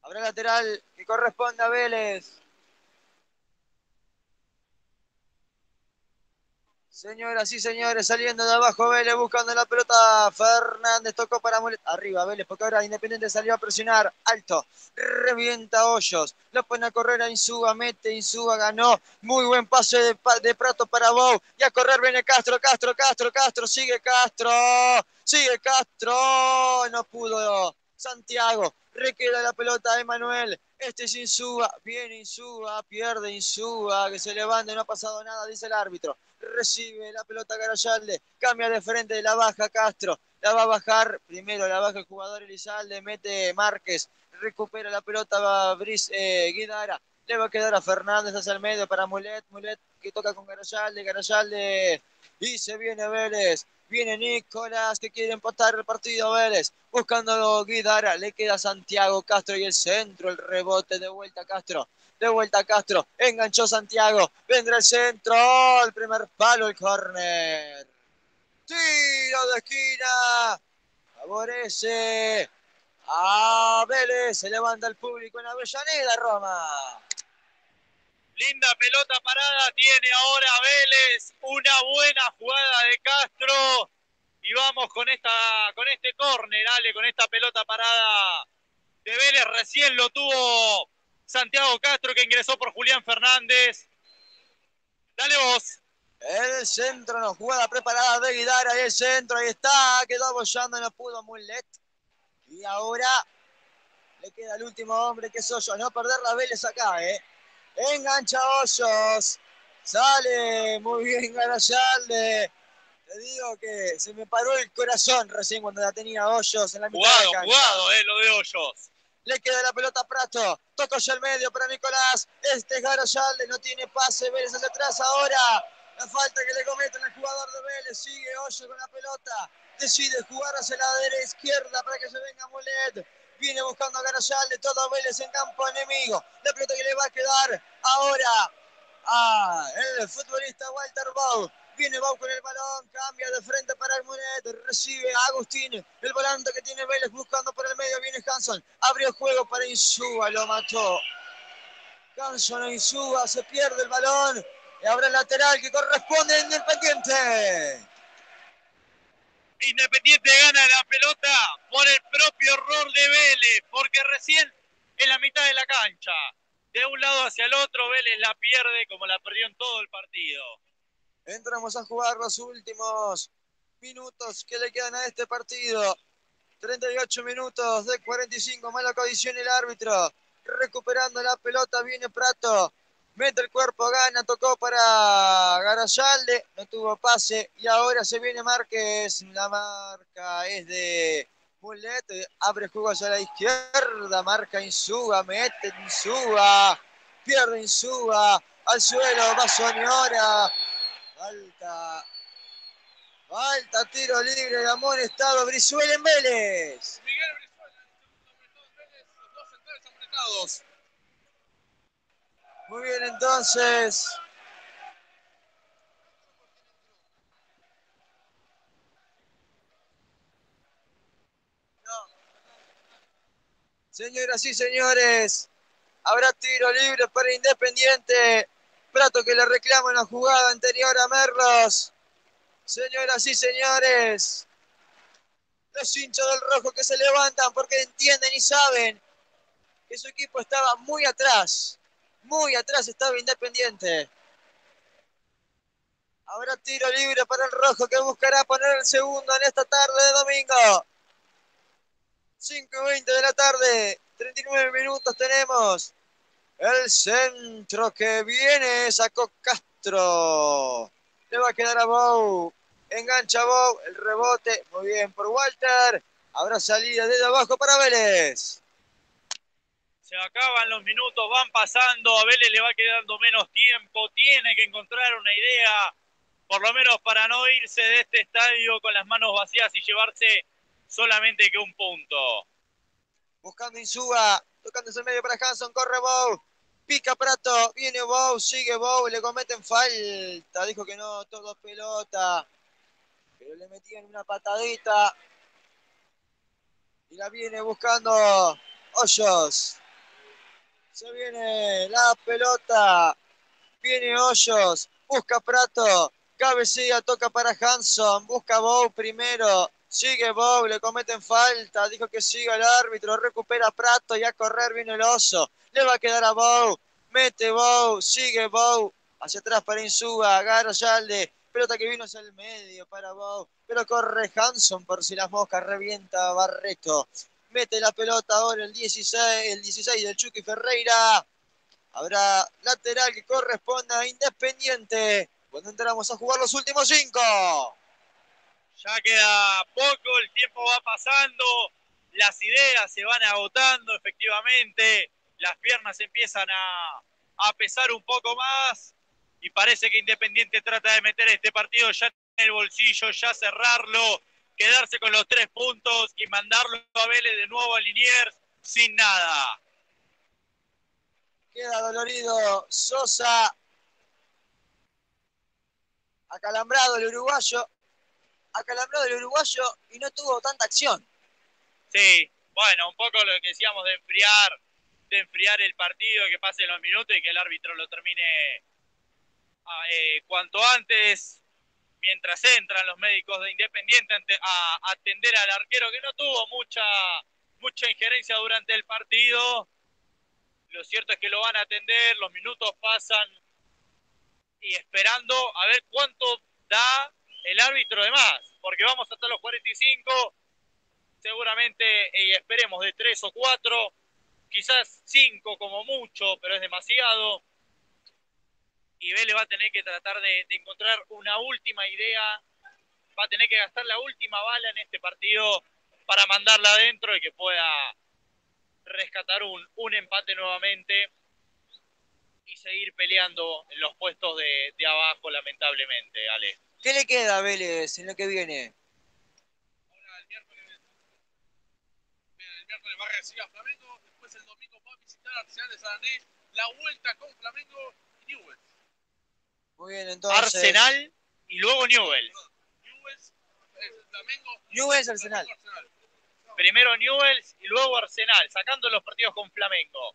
Habrá lateral que corresponde a Vélez. Señoras y señores, saliendo de abajo Vélez, buscando la pelota, Fernández tocó para molestar. Arriba Vélez, porque ahora Independiente salió a presionar, alto, revienta Hoyos, lo pone a correr a Insúa, mete Insúa, ganó, muy buen pase de Prato para Bou, y a correr viene Castro, sigue Castro, no pudo Santiago, requiere la pelota de Manuel. Este es Insúa, viene Insúa, pierde Insúa, que se levanta, no ha pasado nada, dice el árbitro. Recibe la pelota Garayalde, cambia de frente, la baja Castro, la va a bajar, primero la baja el jugador Elizalde, mete Márquez, recupera la pelota va Guidara, le va a quedar a Fernández hacia el medio para Mulet que toca con Garayalde, y se viene Vélez. Viene Nicolás que quiere empatar el partido Vélez, buscando Guidara, le queda Santiago Castro y el centro, el rebote de vuelta Castro, enganchó Santiago, vendrá el centro, el primer palo, el córner, tiro de esquina, favorece a Vélez, se levanta el público en Avellaneda, Roma. Linda pelota parada tiene ahora Vélez, una buena jugada de Castro y vamos con este córner, Ale, con esta pelota parada de Vélez, recién lo tuvo Santiago Castro que ingresó por Julián Fernández. Dale vos. El centro, no, jugada preparada de Guidara, ahí el centro, ahí está, quedó apoyando, no pudo Mulet y ahora le queda el último hombre que es Hoyos, no perder la Vélez acá, Engancha Hoyos, sale muy bien Garayalde. Te digo que se me paró el corazón recién cuando la tenía Hoyos en la mitad de cancha. Jugado, lo de Hoyos. Le queda la pelota a Prato, toca ya el medio para Nicolás. Este es Garayalde, no tiene pase, Vélez hacia atrás ahora. La falta que le cometen al jugador de Vélez, sigue Hoyos con la pelota. Decide jugar hacia la derecha izquierda para que se venga Mulet. Viene buscando a Garayalde, todo Vélez en campo enemigo. La pelota que le va a quedar ahora a el futbolista Walter Bou. Viene Bou con el balón, cambia de frente para el Mulet, recibe a Agustín. El volante que tiene Vélez buscando por el medio, viene Hanson. Abrió juego para Insúa, lo mató. Hanson a Insúa, se pierde el balón. Y habrá el lateral que corresponde a Independiente. Independiente gana la pelota por el propio error de Vélez, porque recién en la mitad de la cancha, de un lado hacia el otro, Vélez la pierde como la perdió en todo el partido. Entramos a jugar los últimos minutos que le quedan a este partido. 38 minutos de 45, mala condición el árbitro. Recuperando la pelota viene Prato. Mete el cuerpo, gana, tocó para Garayalde, no tuvo pase y ahora se viene Márquez, la marca es de Mulet, abre juego hacia la izquierda, marca Insúa, mete Insúa, pierde Insúa, al suelo va Soñora, falta, tiro libre, amonestado Brizuela en Vélez. Miguel Brizuela, dos centrales apretados. Muy bien, entonces. No. Señoras y señores, habrá tiro libre para Independiente. Prato que le reclama en la jugada anterior a Merlos. Señoras y señores, los hinchas del rojo que se levantan porque entienden y saben que su equipo estaba muy atrás. Muy atrás estaba Independiente. Habrá tiro libre para el rojo que buscará poner el segundo en esta tarde de domingo. 5:20 de la tarde, 39 minutos tenemos. El centro que viene, sacó Castro. Le va a quedar a Bou. Engancha Bou, el rebote, muy bien por Walter. Habrá salida desde abajo para Vélez. Se acaban los minutos, van pasando. A Vélez le va quedando menos tiempo. Tiene que encontrar una idea, por lo menos para no irse de este estadio con las manos vacías y llevarse solamente que un punto. Buscando Insúa, tocándose en medio para Hanson, corre Bou. Pica Prato, viene Bou, sigue Bou, le cometen falta. Dijo que no, todo pelota. Pero le metían una patadita. Y la viene buscando Hoyos. Se viene la pelota. Viene Hoyos, busca Prato. Cabecilla, toca para Hanson. Busca Bou primero. Sigue Bou, le cometen falta. Dijo que siga el árbitro. Recupera Prato y a correr viene el oso. Le va a quedar a Bou, mete Bou, sigue Bou, hacia atrás para Insúa, agarra Yalde, pelota que vino hacia el medio para Bou, pero corre Hanson por si las moscas, revienta Barreto, mete la pelota ahora el 16 del Chucky Ferreira, habrá lateral que corresponda a Independiente, cuando entramos a jugar los últimos 5. Ya queda poco, el tiempo va pasando, las ideas se van agotando efectivamente. Las piernas empiezan a pesar un poco más y parece que Independiente trata de meter este partido ya en el bolsillo, ya cerrarlo, quedarse con los 3 puntos y mandarlo a Vélez de nuevo a Liniers sin nada. Queda dolorido Sosa, acalambrado el uruguayo y no tuvo tanta acción. Sí, bueno, un poco lo que decíamos de enfriar el partido, que pasen los minutos y que el árbitro lo termine cuanto antes, mientras entran los médicos de Independiente a atender al arquero que no tuvo mucha injerencia durante el partido. Lo cierto es que lo van a atender, los minutos pasan y esperando a ver cuánto da el árbitro de más, porque vamos hasta los 45 seguramente y esperemos de 3 o 4, quizás 5 como mucho, pero es demasiado. Y Vélez va a tener que tratar de encontrar una última idea. Va a tener que gastar la última bala en este partido para mandarla adentro y que pueda rescatar un empate nuevamente y seguir peleando en los puestos de abajo, lamentablemente, Ale. ¿Qué le queda a Vélez en lo que viene? Ahora el miércoles va a recibir a Flamengo. El domingo va a visitar a Arsenal de San Andrés, la vuelta con Flamengo y Newell's. Muy bien, entonces. Arsenal y luego Newell's. Newell's, Arsenal. Primero Newell's y luego Arsenal, sacando los partidos con Flamengo.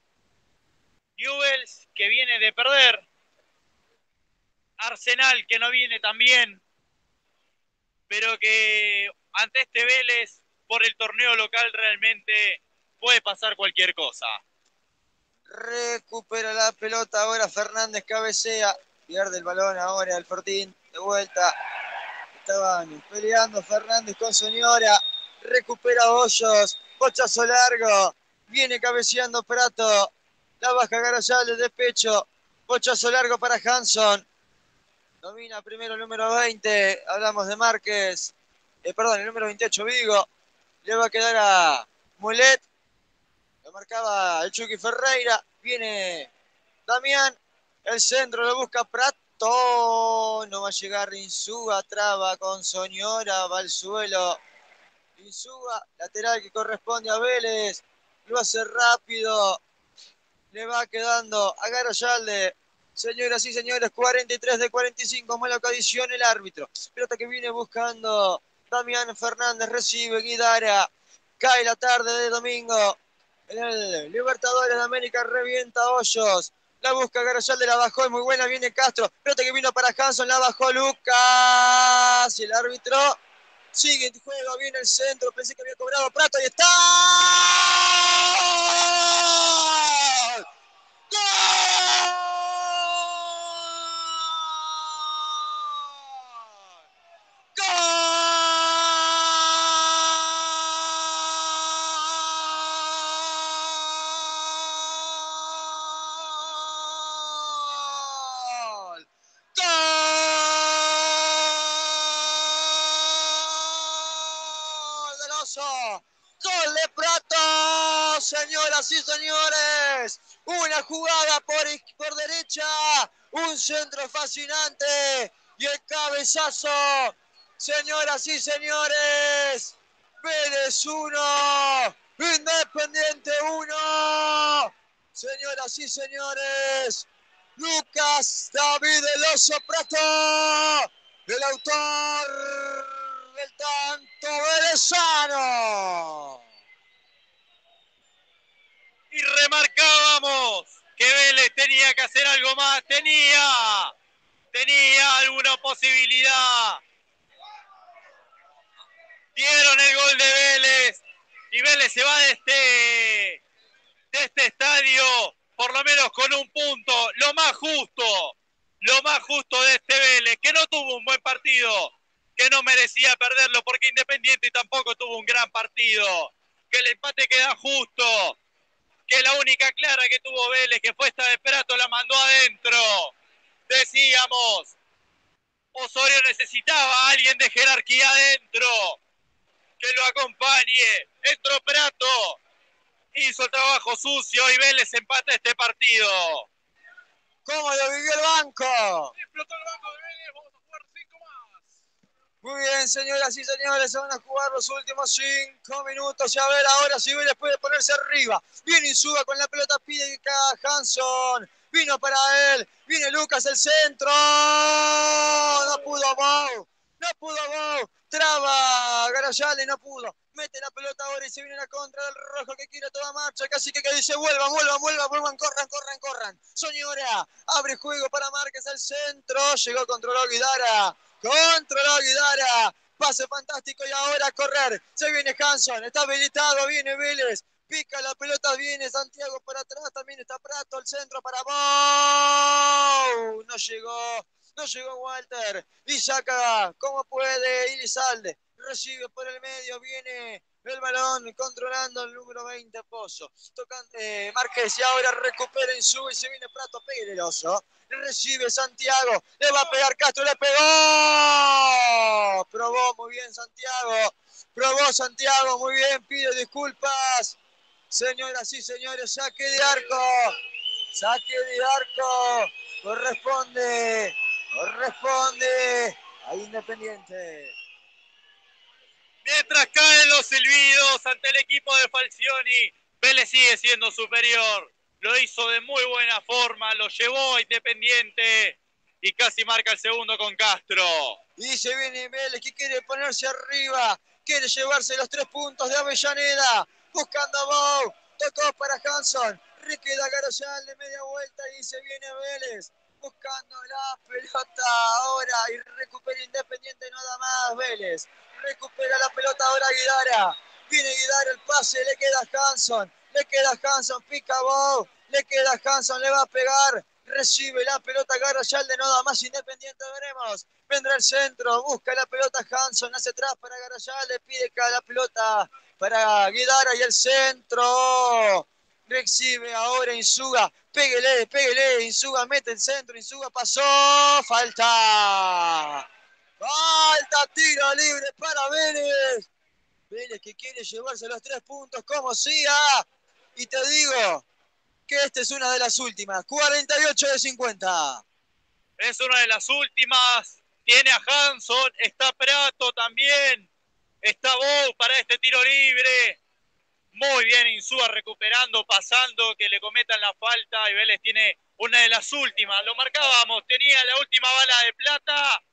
Newell's que viene de perder. Arsenal que no viene tan bien, pero que ante este Vélez, por el torneo local realmente puede pasar cualquier cosa. Recupera la pelota ahora Fernández, cabecea, pierde el balón ahora el Fortín, de vuelta. Estaban peleando Fernández con Soñora, recupera Hoyos, bochazo largo, viene cabeceando Prato, la baja Garayales de pecho, bochazo largo para Hanson, domina primero el número 20, hablamos de Márquez, perdón, el número 28 Vigo, le va a quedar a Mulet. Lo marcaba el Chucky Ferreira, viene Damián, el centro lo busca Prato, no va a llegar Insúa, traba con Soñora, va al suelo Insúa, lateral que corresponde a Vélez, lo hace rápido, le va quedando a Garayalde. Señoras y señores, 43 de 45, mala ocasión el árbitro, pelota que viene buscando Damián Fernández, recibe Guidara, cae la tarde de domingo. En el Libertadores de América revienta Hoyos, la busca Garayalde, la bajó, es muy buena, viene Castro, pelota que vino para Hanson, la bajó Lucas, y el árbitro Sigue, juega bien el centro. Pensé que había cobrado Prato. ¡Y está! ¡Gol de Prato! Señoras y señores, una jugada por derecha, un centro fascinante y el cabezazo. Señoras y señores, Vélez 1, Independiente 1. Señoras y señores, Lucas David el Oso Prato, el autor del tanto velezano. Y remarcábamos que Vélez tenía que hacer algo más, tenía alguna posibilidad. Dieron el gol de Vélez y Vélez se va de este estadio por lo menos con un punto, lo más justo de este Vélez, que no tuvo un buen partido, que no merecía perderlo, porque Independiente tampoco tuvo un gran partido, que el empate queda justo, que la única clara que tuvo Vélez, que fue esta de Prato, la mandó adentro. Decíamos, Osorio necesitaba a alguien de jerarquía adentro, que lo acompañe. Entró Prato, hizo el trabajo sucio y Vélez empata este partido. ¿Cómo lo vivió el banco? Explotó el banco de Vélez, vamos a jugar 5 más. Muy bien, señoras y señores, se van a jugar los últimos 5 minutos y a ver ahora si Vélez puede ponerse arriba. Viene Insúa con la pelota, pide Hanson, vino para él, viene Lucas, el centro, no pudo Bou, traba Garayale, no pudo, mete la pelota ahora y se viene la contra del rojo que quiere toda marcha, casi que dice vuelvan, corran, Soñora, abre juego para Márquez al centro, llegó, controló Guidara, pase fantástico y ahora a correr, se viene Hanson, está habilitado, viene Vélez, pica la pelota, viene Santiago para atrás, también está Prato, el centro para Bou, no llegó Walter, y saca como puede Ilizalde, recibe por el medio, viene el balón controlando el número 20 Pozo, tocante Márquez y ahora recupera Insúa y se viene Prato, pega el Oso, recibe Santiago, le va a pegar Castro, le pegó, probó muy bien Santiago, muy bien, pide disculpas, señoras y señores, saque de arco, corresponde a Independiente. Mientras caen los silbidos ante el equipo de Falcioni, Vélez sigue siendo superior, lo hizo de muy buena forma, lo llevó a Independiente y casi marca el segundo con Castro. Y se viene Vélez que quiere ponerse arriba, quiere llevarse los 3 puntos de Avellaneda, buscando a Bou, tocó para Hanson, Ricky Dagarosal de media vuelta y se viene Vélez, buscando la pelota ahora y recupera Independiente, nada más Vélez, recupera la pelota ahora Guidara, viene Guidara el pase, le queda Hanson, pica Bou, le va a pegar, recibe la pelota Garayalde, nada más Independiente, veremos, vendrá el centro, busca la pelota Hanson, hacia atrás para Garayalde, pide la pelota para Guidara y el centro, recibe ahora Insúa, pégale, Insúa mete el centro, Insúa pasó, falta, tiro libre para Vélez, que quiere llevarse los 3 puntos como sea, y te digo que esta es una de las últimas, 48 de 50. Es una de las últimas, tiene a Hanson, está Prato también, está Bou para este tiro libre. Muy bien Insúa recuperando, pasando, que le cometan la falta y Vélez tiene una de las últimas, lo marcábamos, tenía la última bala de plata,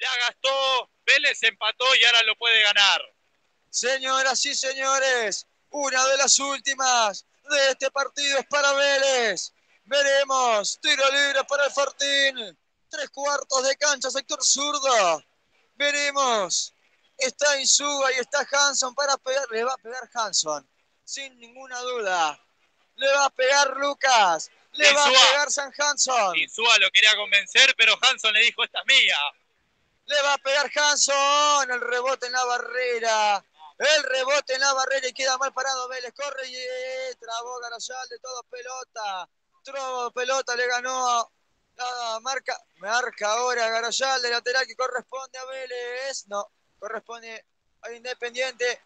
la gastó, Vélez empató y ahora lo puede ganar. Señoras y señores, una de las últimas de este partido es para Vélez. Veremos, tiro libre para el Fortín, 3/4 de cancha, sector zurdo. Veremos Está Insúa y está Hanson para pegar. Le va a pegar Hanson, sin ninguna duda. Le va a pegar Lucas. Le Insúa va a pegar San Hanson. Insúa lo quería convencer, pero Hanson le dijo, esta es mía. Le va a pegar Hanson. El rebote en la barrera. El rebote en la barrera y queda mal parado Vélez. Corre y trabó Garayalde. Todo pelota. Todo pelota le ganó. Nada, marca ahora Garayalde. Lateral que corresponde a Vélez. No, corresponde a Independiente.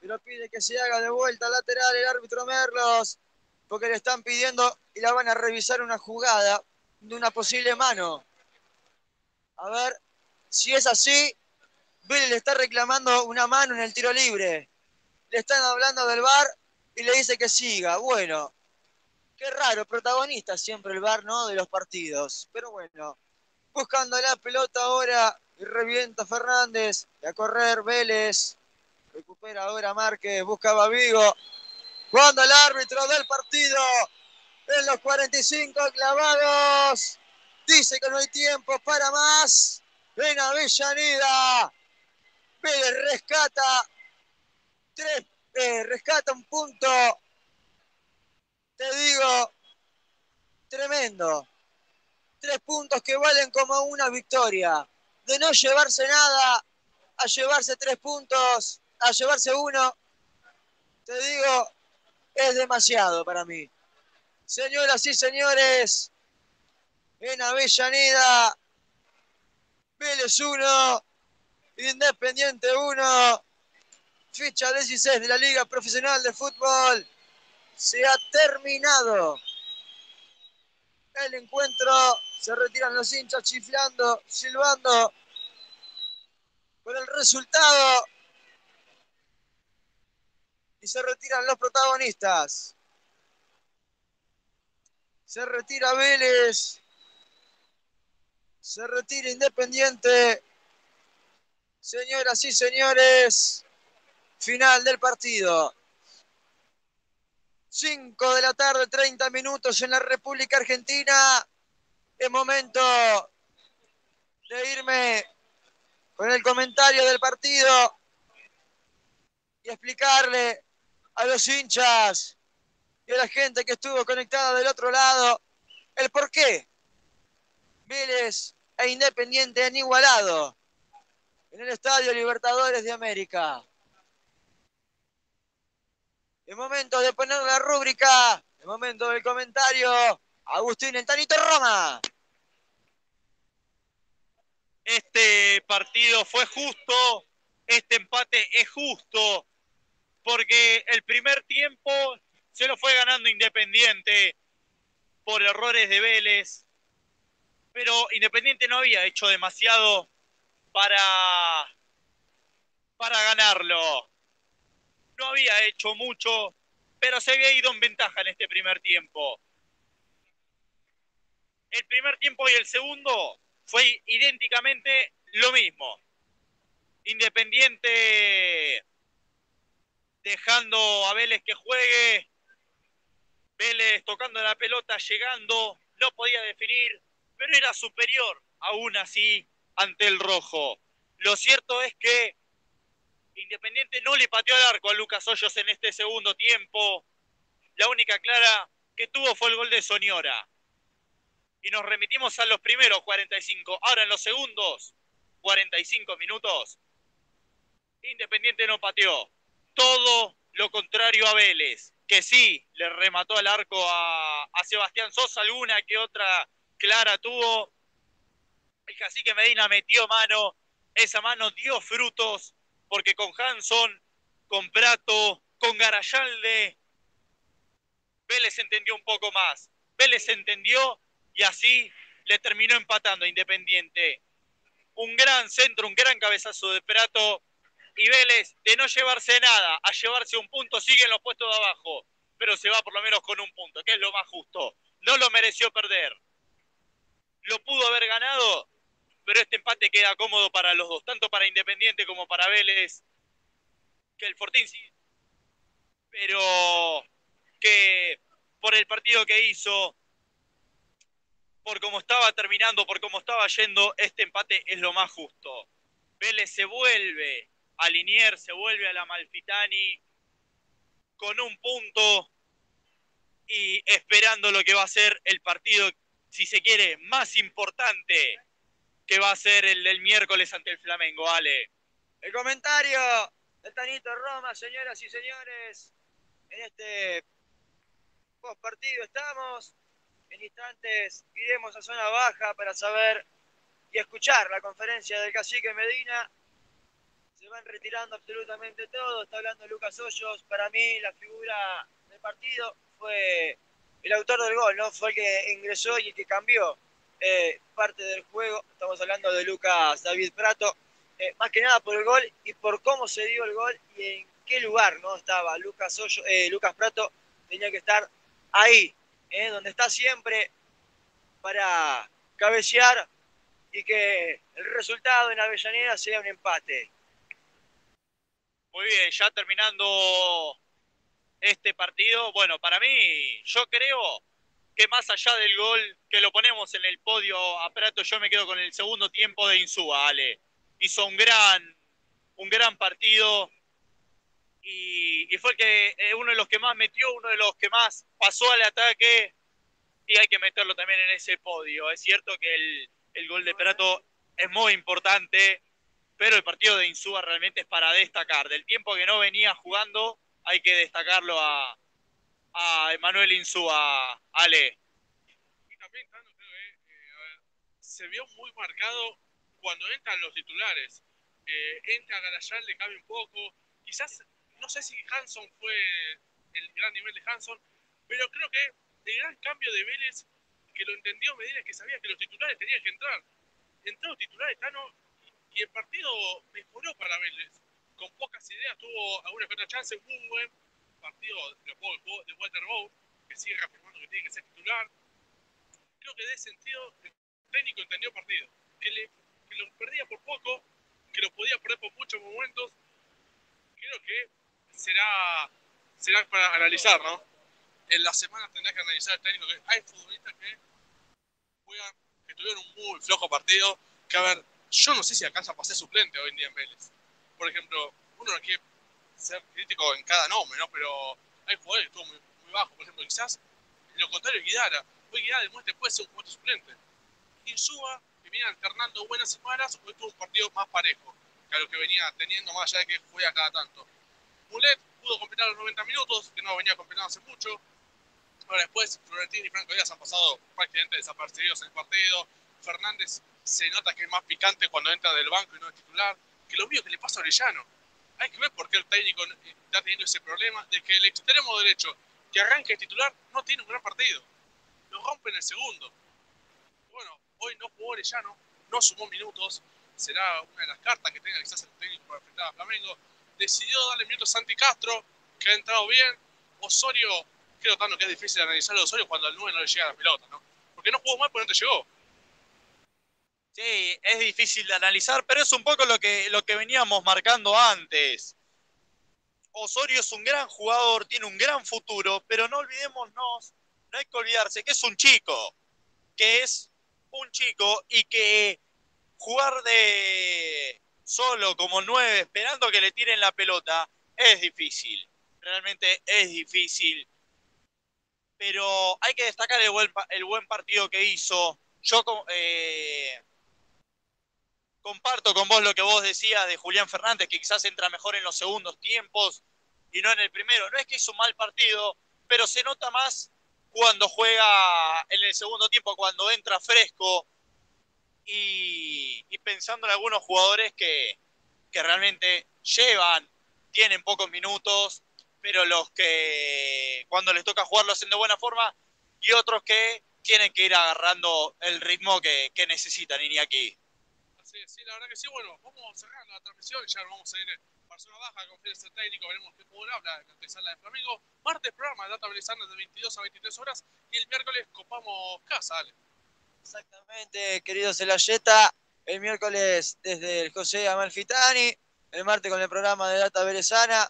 Pero pide que se haga de vuelta lateral el árbitro Merlos, porque le están pidiendo y la van a revisar una jugada de una posible mano. A ver, si es así, Vélez le está reclamando una mano en el tiro libre. Le están hablando del VAR y le dice que siga. Bueno, qué raro, protagonista siempre el VAR, ¿no?, de los partidos. Pero bueno, buscando la pelota ahora y revienta Fernández. Y a correr Vélez. Recupera ahora Márquez, buscaba Vigo. Cuando el árbitro del partido, en los 45 clavados, dice que no hay tiempo para más. En Avellaneda, Vélez rescata, rescata un punto, te digo, tremendo. 3 puntos que valen como una victoria. De no llevarse nada a llevarse 3 puntos. A llevarse uno, te digo, es demasiado para mí. Señoras y señores, en Avellaneda, Vélez 1, Independiente 1, ficha 16 de la Liga Profesional de Fútbol. Se ha terminado el encuentro, se retiran los hinchas chiflando, silbando por el resultado. Y se retiran los protagonistas. Se retira Vélez. Se retira Independiente. Señoras y señores, final del partido. 5 de la tarde, 30 minutos en la República Argentina. Es momento de irme con el comentario del partido y explicarle a los hinchas y a la gente que estuvo conectada del otro lado el por qué Vélez e Independiente han igualado en el Estadio Libertadores de América. Es momento de poner la rúbrica, el momento del comentario. Agustín El Tanito Roma. Este partido fue justo, este empate es justo, porque el primer tiempo se lo fue ganando Independiente por errores de Vélez, pero Independiente no había hecho demasiado para ganarlo. No había hecho mucho, pero se había ido en ventaja en este primer tiempo. El primer tiempo y el segundo fue idénticamente lo mismo. Independiente dejando a Vélez que juegue, Vélez tocando la pelota, llegando, no podía definir, pero era superior aún así ante el rojo. Lo cierto es que Independiente no le pateó al arco a Lucas Hoyos en este segundo tiempo. La única clara que tuvo fue el gol de Soñora. Y nos remitimos a los primeros 45, ahora en los segundos 45 minutos. Independiente no pateó, todo lo contrario a Vélez, que sí le remató al arco a Sebastián Sosa, alguna que otra clara tuvo. El Cacique Medina metió mano, esa mano dio frutos, porque con Hanson, con Prato, con Garayalde, Vélez entendió un poco más. Vélez entendió y así le terminó empatando a Independiente. Un gran centro, un gran cabezazo de Prato. Y Vélez, de no llevarse nada a llevarse un punto, sigue en los puestos de abajo, pero se va por lo menos con un punto, que es lo más justo. No lo mereció perder. Lo pudo haber ganado, pero este empate queda cómodo para los dos, tanto para Independiente como para Vélez. Que el Fortín sí, pero que por el partido que hizo, por cómo estaba terminando, por cómo estaba yendo, este empate es lo más justo. Vélez se vuelve a Liniers, se vuelve a la Malfitani con un punto y esperando lo que va a ser el partido, si se quiere, más importante, que va a ser el del miércoles ante el Flamengo. Ale, el comentario del Tanito Roma, señoras y señores, en este post partido estamos. En instantes iremos a zona baja para saber y escuchar la conferencia del cacique Medina. Se van retirando absolutamente todo. Está hablando Lucas Hoyos. Para mí la figura del partido fue el autor del gol, ¿no? Fue el que ingresó y el que cambió parte del juego. Estamos hablando de Lucas David Prato. Más que nada por el gol y por cómo se dio el gol y en qué lugar, ¿no? Estaba Lucas Hoyos, Lucas Prato tenía que estar ahí, donde está siempre, para cabecear y que el resultado en Avellaneda sea un empate. Muy bien, ya terminando este partido. Bueno, para mí, yo creo que más allá del gol que lo ponemos en el podio a Prato, yo me quedo con el segundo tiempo de Insúa, Ale. Hizo un gran partido y fue el que, uno de los que más metió, uno de los que más pasó al ataque, y hay que meterlo también en ese podio. Es cierto que el gol de Prato es muy importante, pero el partido de Insúa realmente es para destacar. Del tiempo que no venía jugando, hay que destacarlo a Emanuel Insúa, Ale. Y también, Tano, se vio muy marcado cuando entran los titulares. Entra Garayán, le cabe un poco. Quizás, no sé si Hanson fue el gran nivel de Hanson, pero creo que el gran cambio de Vélez, que lo entendió Medina, es que sabía que los titulares tenían que entrar. Entró los titulares, Tano, y el partido mejoró para Vélez. Con pocas ideas, tuvo alguna que otra chance, muy buen partido de Walter Bou, que sigue reafirmando que tiene que ser titular. Creo que de ese sentido el técnico entendió el partido, que lo perdía por poco, que lo podía perder por muchos momentos. Creo que será para analizar, ¿no? En las semanas tendrás que analizar el técnico, que hay futbolistas que juegan, que tuvieron un muy flojo partido, que a ver, yo no sé si alcanza para ser suplente hoy en día en Vélez. Por ejemplo, uno no quiere ser crítico en cada nombre, ¿no? Pero hay jugadores que estuvo muy bajo. Por ejemplo, quizás lo contrario de Guidara. Hoy Guidara demuestra que puede ser un jugador suplente. Insúa, que viene alternando buenas semanas, hoy tuvo un partido más parejo que a lo que venía teniendo, más allá de que juega cada tanto. Mulet pudo completar los 90 minutos, que no venía completando hace mucho. Ahora después, Florentino y Franco Díaz han pasado prácticamente desapercibidos en el partido. Fernández se nota que es más picante cuando entra del banco y no es titular, que lo mío que le pasa a Orellano. Hay que ver por qué el técnico está teniendo ese problema de que el extremo derecho que arranca el titular no tiene un gran partido. Lo rompe en el segundo. Bueno, hoy no jugó Orellano, no sumó minutos. Será una de las cartas que tenga quizás el técnico para enfrentar a Flamengo. Decidió darle minutos a Santi Castro, que ha entrado bien. Osorio, creo tanto que es difícil analizar a Osorio cuando al 9 no le llega la pelota, ¿no? Porque no jugó mal, pero no te llegó. Sí, es difícil de analizar, pero es un poco lo que veníamos marcando antes. Osorio es un gran jugador, tiene un gran futuro, pero no olvidémonos, no hay que olvidarse que es un chico, y que jugar de solo como 9 esperando que le tiren la pelota es difícil, realmente es difícil. Pero hay que destacar el buen partido que hizo. Yo comparto con vos lo que vos decías de Julián Fernández, que quizás entra mejor en los segundos tiempos y no en el primero. No es que hizo un mal partido, pero se nota más cuando juega en el segundo tiempo, cuando entra fresco y pensando en algunos jugadores que realmente tienen pocos minutos, pero los que cuando les toca jugar lo hacen de buena forma, y otros que tienen que ir agarrando el ritmo que necesitan, Iñaki. Sí, la verdad que sí. Bueno, vamos cerrando la transmisión, ya vamos a ir para zona baja, conferencia del técnico, veremos qué fútbol habla en la de Flamengo. Martes programa de Data Belezana de 22 a 23 horas y el miércoles copamos casa, Ale. Exactamente, querido Celayeta, el miércoles desde el José Amalfitani, el martes con el programa de Data Belezana.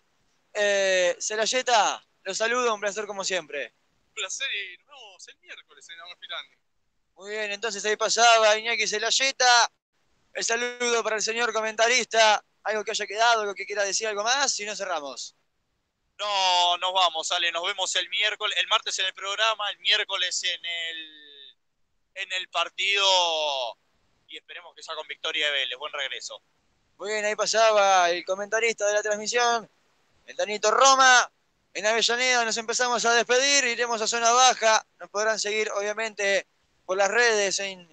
Celayeta, los saludo, un placer como siempre. Un placer y nos vemos el miércoles en Amalfitani. Muy bien, entonces ahí pasaba Iñaki Celayeta. El saludo para el señor comentarista, algo que haya quedado, algo que quiera decir, algo más, si no cerramos. No, nos vamos, Ale, nos vemos el miércoles, el martes en el programa, el miércoles en el partido, y esperemos que sea con victoria de Vélez. Buen regreso. Muy bien, ahí pasaba el comentarista de la transmisión, el Danito Roma. En Avellaneda nos empezamos a despedir, iremos a zona baja, nos podrán seguir obviamente por las redes en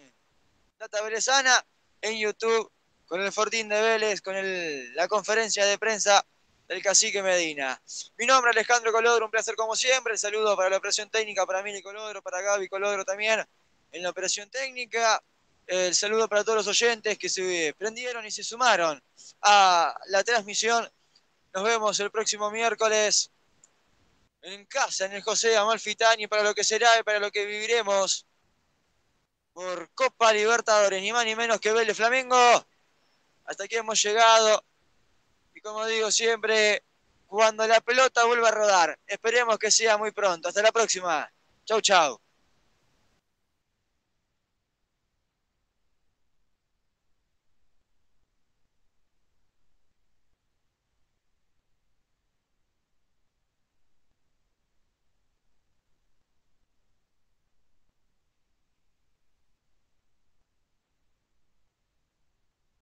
Data Velezana, en YouTube, con el Fortín de Vélez, con la conferencia de prensa del Cacique Medina. Mi nombre es Alejandro Colodro, un placer como siempre, el saludo para la operación técnica, para Mili Colodro, para Gaby Colodro también en la operación técnica, el saludo para todos los oyentes que se prendieron y se sumaron a la transmisión. Nos vemos el próximo miércoles en casa, en el José Amalfitani, para lo que será y para lo que viviremos por Copa Libertadores, ni más ni menos que Vélez Flamengo. Hasta aquí hemos llegado, y como digo siempre, cuando la pelota vuelva a rodar, esperemos que sea muy pronto. Hasta la próxima, chau chau.